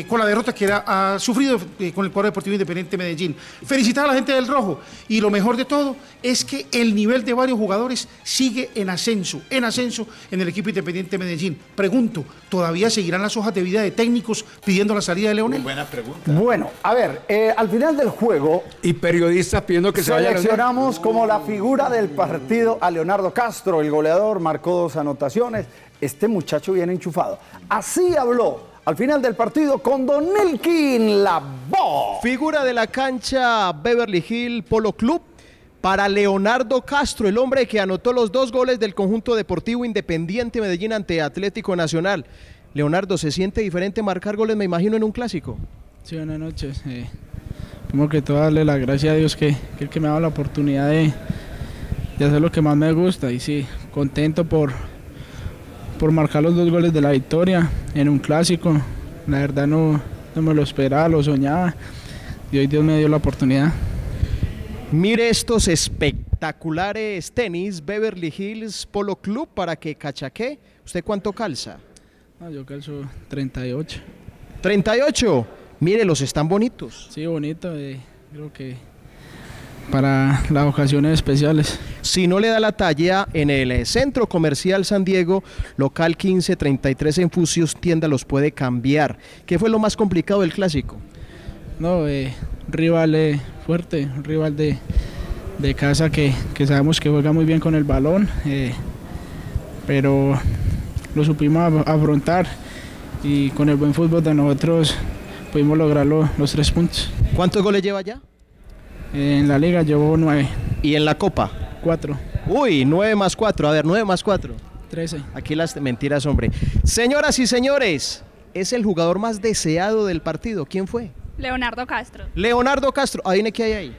con la derrota que ha sufrido con el cuadro Deportivo Independiente de Medellín. Felicitar a la gente del Rojo, y lo mejor de todo es que el nivel de varios jugadores sigue en ascenso en el equipo Independiente de Medellín. Pregunto, ¿todavía seguirán las hojas de vida de técnicos pidiendo la salida de Leonel? Buena pregunta. Bueno, a ver, al final del juego... Y periodistas pidiendo que se vaya... Seleccionamos como la figura del partido a Leonardo Castro, el goleador, marcó 2 anotaciones. Este muchacho viene enchufado. Así habló al final del partido con don Elkin Lavó. Figura de la cancha Beverly Hills Polo Club para Leonardo Castro, el hombre que anotó los 2 goles del conjunto Deportivo Independiente Medellín ante Atlético Nacional. Leonardo, ¿se siente diferente marcar goles, me imagino, en un clásico? Sí, buenas noches. Primero que todo, darle las gracias a Dios que me ha dado la oportunidad de hacer lo que más me gusta. Y sí, contento por marcar los 2 goles de la victoria en un clásico. La verdad no me lo esperaba, lo soñaba, y hoy Dios me dio la oportunidad. Mire estos espectaculares tenis Beverly Hills Polo Club para que cachaque. ¿Usted cuánto calza? No, yo calzo 38. ¿38? Mire, los están bonitos. Sí, bonito, creo que para las ocasiones especiales. Si no le da la talla, en el Centro Comercial San Diego, local 1533 en Fusios, tienda los puede cambiar. ¿Qué fue lo más complicado del clásico? No, rival fuerte, un rival de casa que sabemos que juega muy bien con el balón, pero lo supimos afrontar y con el buen fútbol de nosotros pudimos lograr los 3 puntos. ¿Cuántos goles lleva ya? En la liga llevó 9. ¿Y en la copa? 4. Uy, 9 más 4, a ver, 9 más 4. 13. Aquí las mentiras, hombre. Señoras y señores, es el jugador más deseado del partido. ¿Quién fue? Leonardo Castro. Leonardo Castro, adivine qué hay ahí.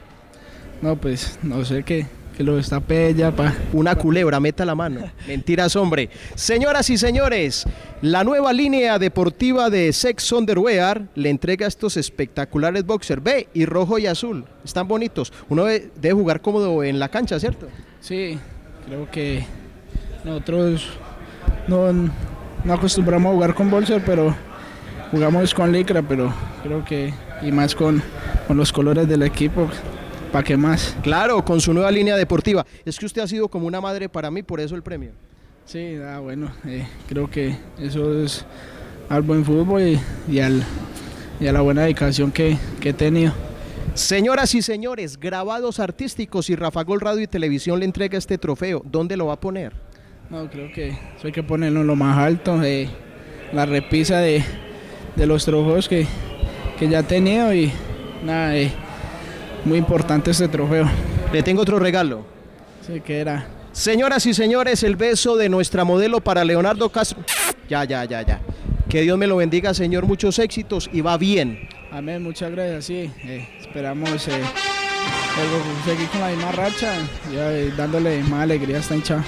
No, pues, no sé qué, que lo destape ella, pa. Una culebra, meta la mano. Mentiras, hombre. Señoras y señores, la nueva línea deportiva de Sex Underwear le entrega estos espectaculares boxer B y rojo y azul. Están bonitos. Uno debe jugar cómodo en la cancha, ¿cierto? Sí, creo que nosotros no acostumbramos a jugar con boxer, pero jugamos con licra, pero creo que, y más con los colores del equipo. ¿Para qué más? Claro, con su nueva línea deportiva. Es que usted ha sido como una madre para mí, por eso el premio. Sí, bueno, creo que eso es al buen fútbol y a la buena dedicación que he tenido. Señoras y señores, Grabados Artísticos y Rafa Gol Radio y Televisión le entrega este trofeo. ¿Dónde lo va a poner? No, creo que eso hay que ponerlo en lo más alto, la repisa de los trofeos que ya he tenido y nada, muy importante este trofeo. Le tengo otro regalo. Sí, ¿qué era? Señoras y señores, el beso de nuestra modelo para Leonardo Castro. Ya. Que Dios me lo bendiga, señor. Muchos éxitos y va bien. Amén, muchas gracias. Sí, esperamos seguir con la misma racha, dándole más alegría a esta hinchada.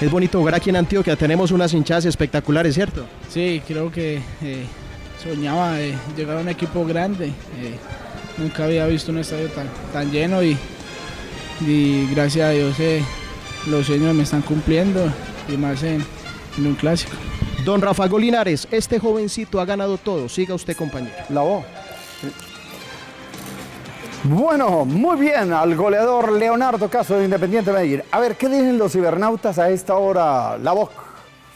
Es bonito jugar aquí en Antioquia, tenemos unas hinchadas espectaculares, ¿cierto? Sí, creo que soñaba llegar a un equipo grande, nunca había visto un estadio tan lleno y gracias a Dios los sueños me están cumpliendo y más en un clásico. Don Rafa Gol, este jovencito ha ganado todo, siga usted compañero. Lavó. Bueno, muy bien, al goleador Leonardo Castro de Independiente de Medellín. A ver, ¿qué dicen los cibernautas a esta hora, Lavó?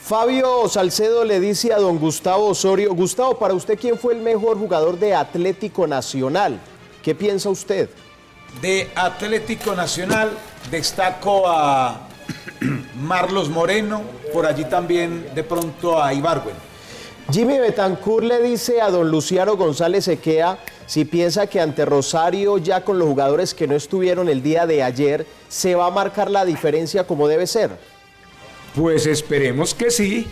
Fabio Salcedo le dice a don Gustavo Osorio: Gustavo, para usted, ¿quién fue el mejor jugador de Atlético Nacional? ¿Qué piensa usted? De Atlético Nacional destaco a Marlos Moreno, por allí también de pronto a Ibargüen. Jimmy Betancourt le dice a don Luciano González Sequea si piensa que ante Rosario, ya con los jugadores que no estuvieron el día de ayer, ¿se va a marcar la diferencia como debe ser? Pues esperemos que sí,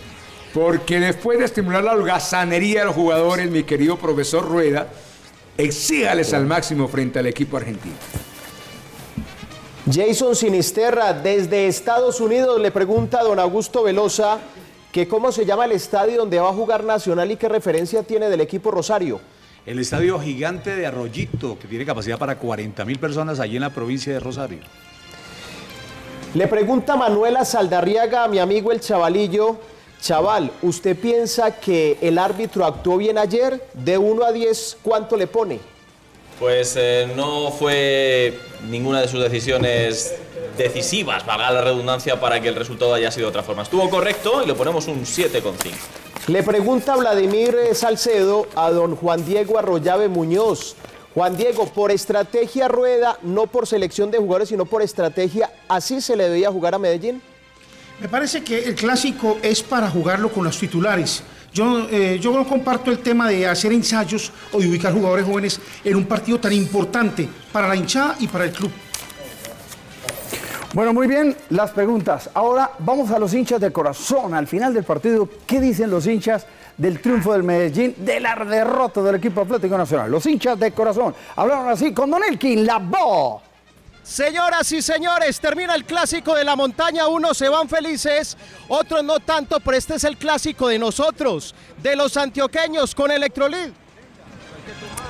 porque después de estimular la holgazanería de los jugadores, mi querido profesor Rueda, exígales al máximo frente al equipo argentino. Jason Sinisterra, desde Estados Unidos, le pregunta a don Augusto Velosa que cómo se llama el estadio donde va a jugar Nacional y qué referencia tiene del equipo Rosario. El estadio gigante de Arroyito, que tiene capacidad para 40.000 personas allí en la provincia de Rosario. Le pregunta Manuela Saldarriaga a mi amigo el Chavalillo: Chaval, ¿usted piensa que el árbitro actuó bien ayer? De 1 a 10, ¿cuánto le pone? Pues no fue ninguna de sus decisiones decisivas, valga la redundancia, para que el resultado haya sido de otra forma. Estuvo correcto y le ponemos un 7,5. Le pregunta Vladimir Salcedo a don Juan Diego Arroyave Muñoz: Juan Diego, por estrategia Rueda, no por selección de jugadores, sino por estrategia, ¿así se le debía jugar a Medellín? Me parece que el clásico es para jugarlo con los titulares. Yo no comparto el tema de hacer ensayos o de ubicar jugadores jóvenes en un partido tan importante para la hinchada y para el club. Bueno, muy bien, las preguntas. Ahora vamos a los hinchas de corazón. Al final del partido, ¿qué dicen los hinchas del triunfo del Medellín, de la derrota del equipo Atlético Nacional? Los hinchas de corazón hablaron así con don Elkin Lavó. Señoras y señores, termina el clásico de la montaña, unos se van felices, otros no tanto, pero este es el clásico de nosotros, de los antioqueños con Electrolit.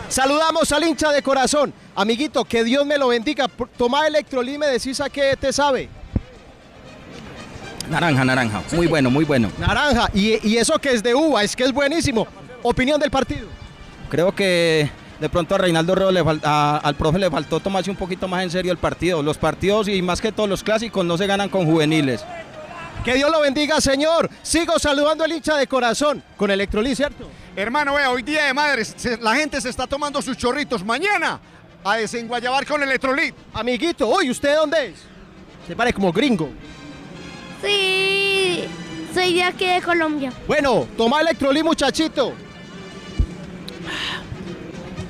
Saludamos al hincha de corazón. Amiguito, que Dios me lo bendiga. Tomá Electrolit y me decís a qué te sabe. Naranja. Sí. Muy bueno. Naranja. Y eso que es de uva, es que es buenísimo. Opinión del partido. Creo que de pronto a Reinaldo Rueda, al profe le faltó tomarse un poquito más en serio el partido. Los partidos y más que todos los clásicos no se ganan con juveniles. Que Dios lo bendiga, señor. Sigo saludando al hincha de corazón con Electrolit, ¿cierto? Hermano, vea, hoy día de madres, la gente se está tomando sus chorritos. Mañana a desenguayabar con Electrolit. Amiguito, hoy, ¿usted dónde es? Se parece como gringo. Sí, soy de aquí de Colombia. Bueno, toma Electrolit, muchachito.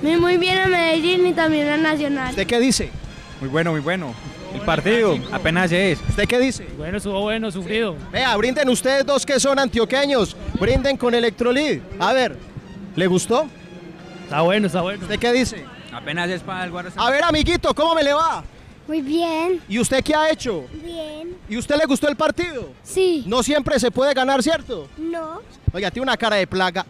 Muy bien a Medellín y también a Nacional. ¿Usted qué dice? Muy bueno. El partido apenas es. ¿Usted qué dice? Bueno, estuvo bueno, sufrido. Sí. Vea, brinden ustedes dos que son antioqueños, brinden con Electrolit. A ver, ¿le gustó? Está bueno. ¿Usted qué dice? Apenas es para el guardacito. A ver, amiguito, ¿cómo me le va? Muy bien. ¿Y usted qué ha hecho? Bien. ¿Y usted le gustó el partido? Sí. No siempre se puede ganar, ¿cierto? No. Oiga, tiene una cara de plaga.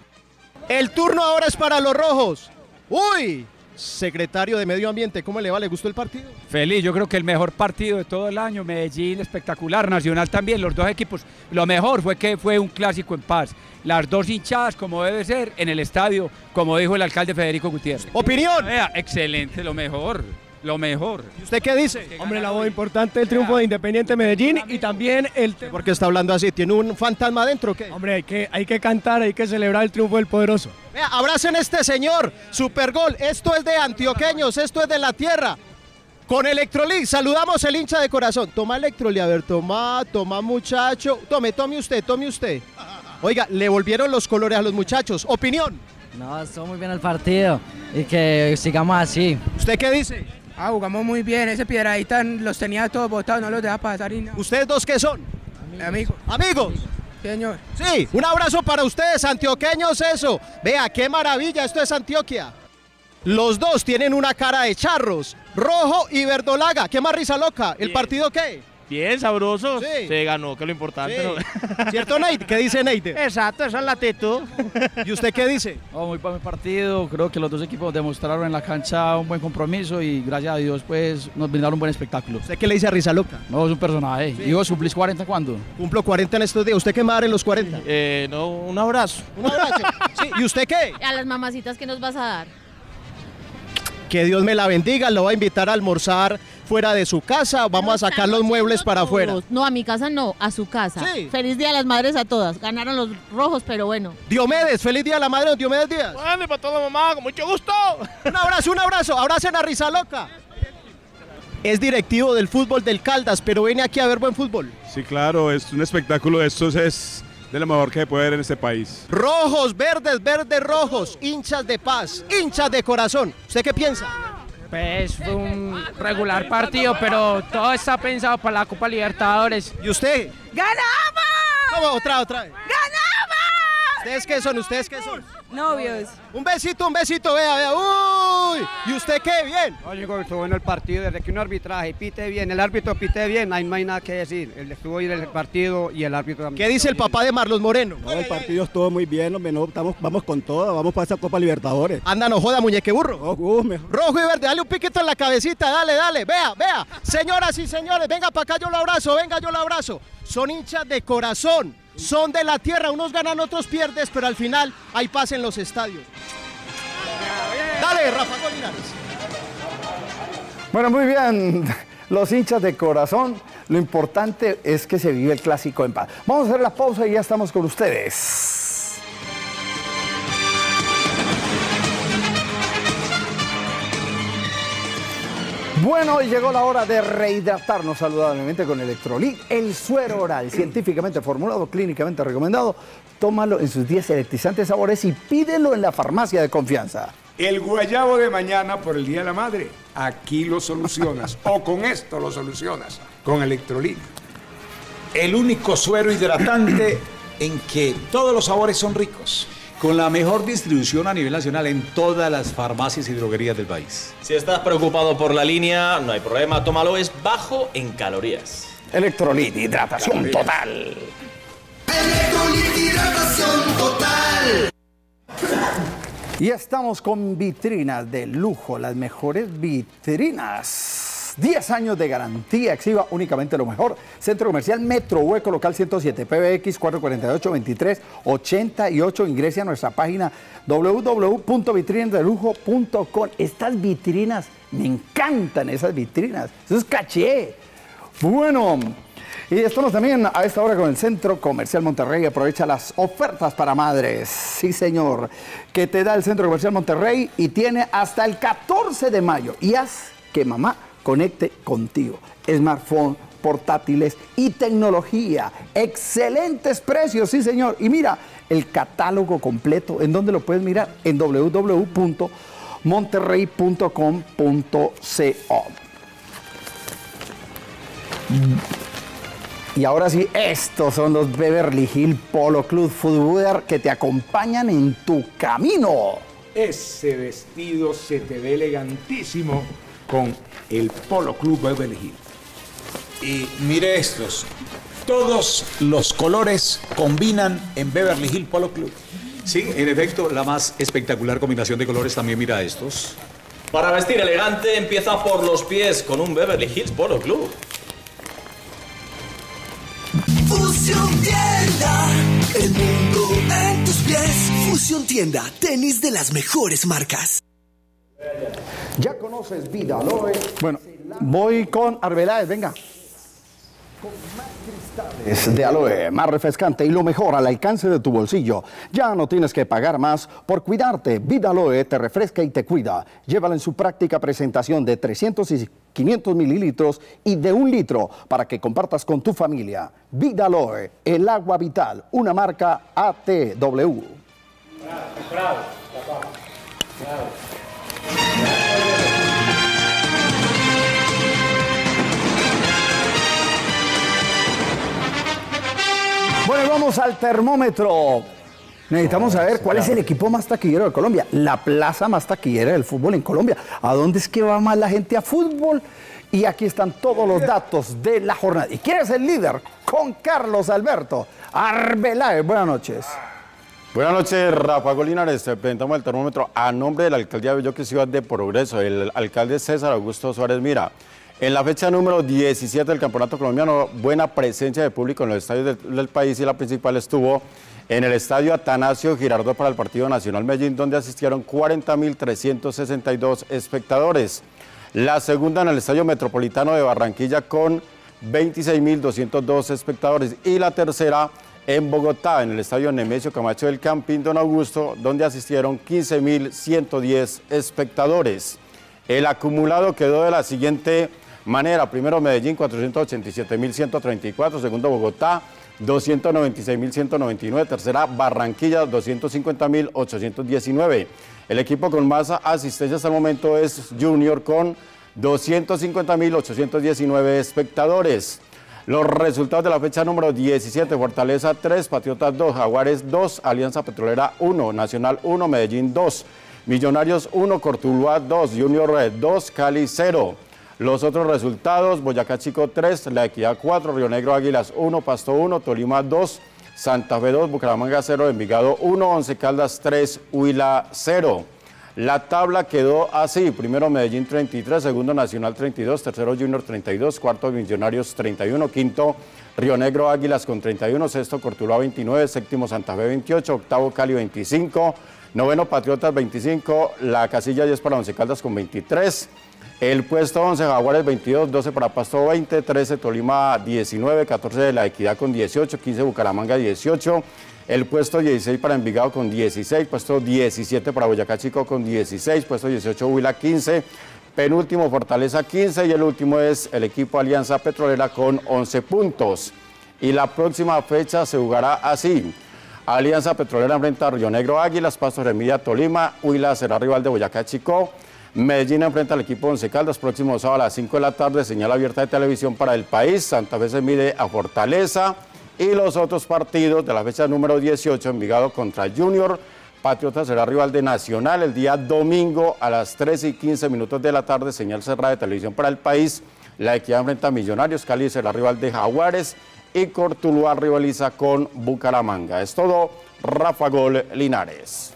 El turno ahora es para los rojos. ¡Uy! Secretario de Medio Ambiente, ¿cómo le va? ¿Le gustó el partido? Feliz, yo creo que el mejor partido de todo el año. Medellín espectacular, Nacional también, los dos equipos. Lo mejor fue que fue un clásico en paz. Las dos hinchadas, como debe ser, en el estadio, como dijo el alcalde Federico Gutiérrez. ¡Opinión! Vea, excelente, lo mejor. ¿Y usted qué dice? Hombre, la voz importante del triunfo de Independiente Medellín y también el... ¿Por qué está hablando así? ¿Tiene un fantasma adentro o qué? Hombre, hay que cantar, hay que celebrar el triunfo del poderoso. Vea, abracen a este señor, Supergol, esto es de antioqueños, esto es de la tierra. Con Electrolit, saludamos el hincha de corazón. Toma Electrolit, a ver, toma muchacho. Tome usted. Oiga, le volvieron los colores a los muchachos. ¿Opinión? No, estuvo muy bien el partido y que sigamos así. ¿Usted qué dice? Ah, jugamos muy bien, ese Piedradita los tenía todos botados, no los deja pasar y nada. ¿Ustedes dos qué son? Amigos. ¿Amigos? Señor. Sí, un abrazo para ustedes, antioqueños eso. Vea, qué maravilla, esto es Antioquia. Los dos tienen una cara de charros, rojo y verdolaga. ¿Qué más risa loca? ¿El partido qué? Bien, sabroso. Sí. Se ganó, que es lo importante. Sí. ¿No? ¿Cierto, Neite? ¿Qué dice Neite? Exacto, esa es la actitud. ¿Y usted qué dice? Oh, muy buen partido. Creo que los dos equipos demostraron en la cancha un buen compromiso y gracias a Dios pues nos brindaron un buen espectáculo. ¿Usted qué le dice a Risa Loca? No, es un personaje. Sí. ¿Y vos cumplís 40 cuándo? Cumplo 40 en estos días. ¿Usted qué madre en los 40? No, un abrazo. ¿Un abrazo? Sí. ¿Y usted qué? A las mamacitas que nos vas a dar. Que Dios me la bendiga, lo va a invitar a almorzar fuera de su casa, vamos a sacar los muebles para afuera. No, a mi casa no, a su casa. Sí. Feliz Día de las Madres a todas, ganaron los rojos, pero bueno. Diomedes, feliz Día de la Madre, Diomedes Díaz. Bueno, y para toda la mamá, con mucho gusto. Un abrazo, abracen a Risa Loca. Es directivo del fútbol del Caldas, pero viene aquí a ver buen fútbol. Sí, claro, es un espectáculo, esto es de lo mejor que se puede ver en este país. Rojos, verdes, verdes, rojos, hinchas de paz, hinchas de corazón. ¿Usted qué piensa? Pues fue un regular partido, pero todo está pensado para la Copa Libertadores. ¿Y usted? ¡Ganamos! ¿Cómo? Otra vez. ¡Ganamos! ¿Ustedes qué son? ¿Ustedes qué son? Novios. Un besito, vea, vea. ¡Uy! ¿Y usted qué? Bien. Oye, estuvo bueno el partido, desde que un arbitraje pite bien, el árbitro pite bien, ahí no hay nada que decir. Él estuvo bien el partido y el árbitro también. ¿Qué dice el papá de Marlos Moreno? No, el partido estuvo muy bien, hombre, no, vamos con todo, vamos para esa Copa Libertadores. Anda, no joda, muñeque burro. Rojo y verde, dale un piquito en la cabecita, dale, dale, vea, vea. Señoras y señores, venga para acá, yo lo abrazo, venga, yo lo abrazo. Son hinchas de corazón, son de la tierra, unos ganan, otros pierdes, pero al final hay paz en los estadios. Dale, Rafa Gol. Bueno, muy bien, los hinchas de corazón, lo importante es que se vive el clásico en paz. Vamos a hacer la pausa y ya estamos con ustedes. Bueno, y llegó la hora de rehidratarnos saludablemente con Electrolit, el suero oral, científicamente formulado, clínicamente recomendado. Tómalo en sus 10 electrizantes sabores y pídelo en la farmacia de confianza. El guayabo de mañana por el Día de la Madre, aquí lo solucionas, o con esto lo solucionas, con Electrolit. El único suero hidratante en que todos los sabores son ricos. Con la mejor distribución a nivel nacional en todas las farmacias y droguerías del país. Si estás preocupado por la línea, no hay problema, tómalo, es bajo en calorías. Electrolit, hidratación total. Electrolit, hidratación total. Y estamos con vitrinas de lujo, las mejores vitrinas. 10 años de garantía, exhiba únicamente lo mejor. Centro Comercial Metro Hueco, local 107, PBX 448-2388. Ingrese a nuestra página www.vitrinasdelujo.com. Estas vitrinas, me encantan esas vitrinas. Eso es caché. Bueno, y estamos también a esta hora con el Centro Comercial Monterrey. Aprovecha las ofertas para madres. Sí, señor, que te da el Centro Comercial Monterrey y tiene hasta el 14 de mayo. Y haz que mamá conecte contigo. Smartphone, portátiles y tecnología. Excelentes precios, sí, señor. Y mira, el catálogo completo, ¿en dónde lo puedes mirar? En www.monterrey.com.co. Y ahora sí, estos son los Beverly Hills Polo Club Footwear que te acompañan en tu camino. Ese vestido se te ve elegantísimo con el Polo Club Beverly Hills. Y mire estos, todos los colores combinan en Beverly Hills Polo Club. Sí, en efecto, la más espectacular combinación de colores también, mira estos. Para vestir elegante empieza por los pies con un Beverly Hills Polo Club. Fusion Tienda, el mundo en tus pies. Fusion Tienda, tenis de las mejores marcas. Ya conoces Vida Aloe. Bueno, voy con Arbeláez, venga. Con más cristales de aloe, más refrescante y lo mejor al alcance de tu bolsillo. Ya no tienes que pagar más por cuidarte. Vida Aloe te refresca y te cuida. Llévala en su práctica presentación de 300 y 500 mililitros y de 1 litro para que compartas con tu familia. Vida Aloe, el agua vital, una marca ATW. Bravo, bravo, bravo. Vamos al termómetro. Necesitamos saber cuál es el equipo más taquillero de Colombia, la plaza más taquillera del fútbol en Colombia. ¿A dónde es que va más la gente a fútbol? Y aquí están todos los datos de la jornada. ¿Y quién es el líder? Con Carlos Alberto Arbeláez. Buenas noches. Buenas noches, Rafa Gol. Presentamos el termómetro a nombre de la alcaldía de Belloque, Ciudad de Progreso, el alcalde César Augusto Suárez Mira. En la fecha número 17 del Campeonato Colombiano, buena presencia de público en los estadios del país, y la principal estuvo en el estadio Atanasio Girardot para el partido Nacional Medellín, donde asistieron 40.362 espectadores. La segunda en el estadio Metropolitano de Barranquilla con 26.202 espectadores. Y la tercera en Bogotá, en el estadio Nemesio Camacho del Campín Don Augusto, donde asistieron 15.110 espectadores. El acumulado quedó de la siguiente manera: primero Medellín, 487.134, segundo Bogotá, 296.199, tercera Barranquilla, 250.819. El equipo con más asistencia hasta el momento es Junior con 250.819 espectadores. Los resultados de la fecha número 17: Fortaleza 3, Patriotas 2, Jaguares 2, Alianza Petrolera 1, Nacional 1, Medellín 2, Millonarios 1, Cortuluá 2, Junior 2, Cali 0. Los otros resultados: Boyacá Chico 3, La Equidad 4, Río Negro Águilas 1, Pasto 1, Tolima 2, Santa Fe 2, Bucaramanga 0, Envigado 1, Once Caldas 3, Huila 0. La tabla quedó así: primero Medellín 33, segundo Nacional 32, tercero Junior 32, cuarto Millonarios 31, quinto Río Negro Águilas con 31, sexto Cortuluá 29, séptimo Santa Fe 28, octavo Cali 25, noveno Patriotas 25, la casilla 10 para Once Caldas con 23, el puesto 11 Jaguares 22, 12 para Pasto 20, 13 Tolima 19, 14 La Equidad con 18, 15 Bucaramanga 18, el puesto 16 para Envigado con 16, puesto 17 para Boyacá Chico con 16, puesto 18 Huila 15, penúltimo Fortaleza 15 y el último es el equipo Alianza Petrolera con 11 puntos. Y la próxima fecha se jugará así: Alianza Petrolera enfrenta a Río Negro Águilas, Pasto Remilla Tolima, Huila será rival de Boyacá Chico, Medellín enfrenta al equipo Once Caldas, próximo sábado a las 5 de la tarde, señal abierta de televisión para el país, Santa Fe se mide a Fortaleza. Y los otros partidos de la fecha número 18: Envigado contra Junior, Patriotas será rival de Nacional el día domingo a las 3:15 de la tarde, señal cerrada de televisión para el país, La Equidad enfrenta a Millonarios, Cali será rival de Jaguares y Cortuluá rivaliza con Bucaramanga. Es todo, Rafa Gol Linares.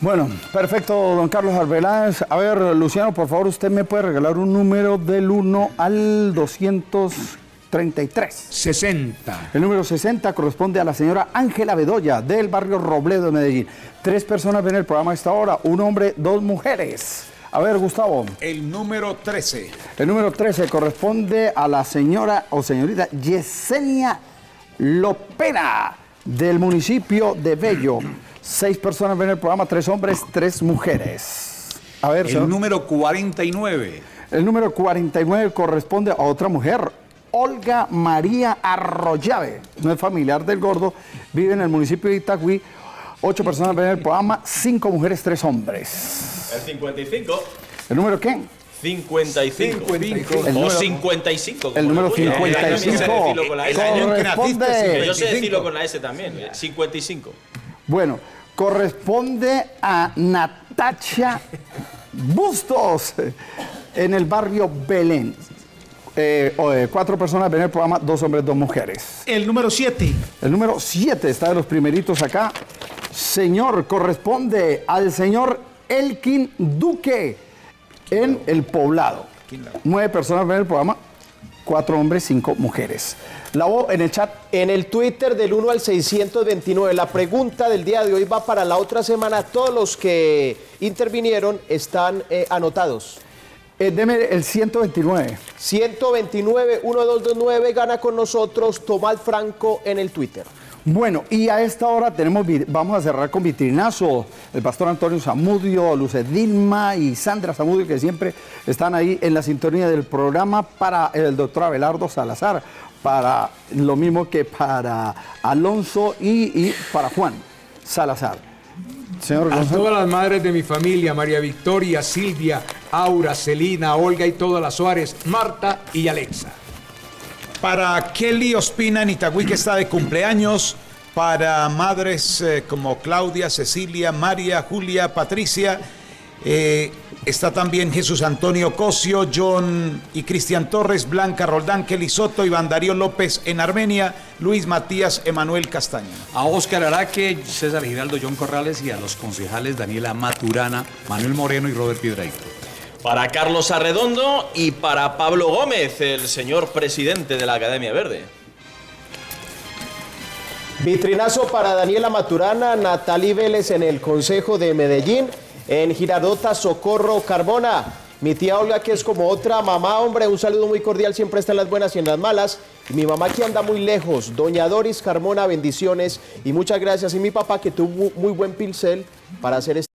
Bueno, perfecto, don Carlos Arbeláez. A ver, Luciano, por favor, usted me puede regalar un número del 1 al 233. 60. El número 60 corresponde a la señora Ángela Bedoya, del barrio Robledo de Medellín. 3 personas ven el programa a esta hora, un hombre, 2 mujeres. A ver, Gustavo. El número 13. El número 13 corresponde a la señora o señorita Yesenia Lopena, del municipio de Bello. 6 personas ven el programa, 3 hombres, 3 mujeres. A ver, el número 49. El número 49 corresponde a otra mujer, Olga María Arroyave. No es familiar del gordo, vive en el municipio de Itagüí. 8 personas ven el programa, 5 mujeres, 3 hombres. El 55. ¿El número qué? 55. O 55. El número 55. El año que naciste. Yo sé decirlo con la S también. 55. Bueno, corresponde a Natacha Bustos, en el barrio Belén. 4 personas ven el programa, 2 hombres, 2 mujeres. El número 7. El número 7 está de los primeritos acá. Señor, corresponde al señor Elkin Duque, en el Poblado. 9 personas ven el programa, 4 hombres, 5 mujeres. Lavó, en el chat. En el Twitter del 1 al 629, la pregunta del día de hoy va para la otra semana. Todos los que intervinieron están anotados. Deme el 129. 129, 1229, gana con nosotros Tomás Franco en el Twitter. Bueno, y a esta hora tenemos, vamos a cerrar con vitrinazo. El pastor Antonio Zamudio, Luce Dilma y Sandra Zamudio, que siempre están ahí en la sintonía del programa, para el doctor Abelardo Salazar, para lo mismo que para Alonso y para Juan Salazar. Señor, a todas las madres de mi familia: María Victoria, Silvia, Aura, Celina, Olga y todas las Suárez, Marta y Alexa. Para Kelly Ospina en Itagüí, que está de cumpleaños, para madres como Claudia, Cecilia, María, Julia, Patricia. Está también Jesús Antonio Cosio, John y Cristian Torres, Blanca Roldán, Kelly Soto, Iván Darío López en Armenia, Luis Matías, Emanuel Castaña. A Óscar Araque, César Giraldo, John Corrales y a los concejales Daniela Maturana, Manuel Moreno y Robert Piedrahita. Para Carlos Arredondo y para Pablo Gómez, el señor presidente de la Academia Verde. Vitrinazo para Daniela Maturana, Natalí Vélez en el Consejo de Medellín. En Girardota, Socorro Carbona, mi tía Olga, que es como otra mamá, hombre, un saludo muy cordial, siempre está en las buenas y en las malas. Y mi mamá que anda muy lejos, doña Doris Carmona, bendiciones y muchas gracias. Y mi papá que tuvo muy buen pincel para hacer este...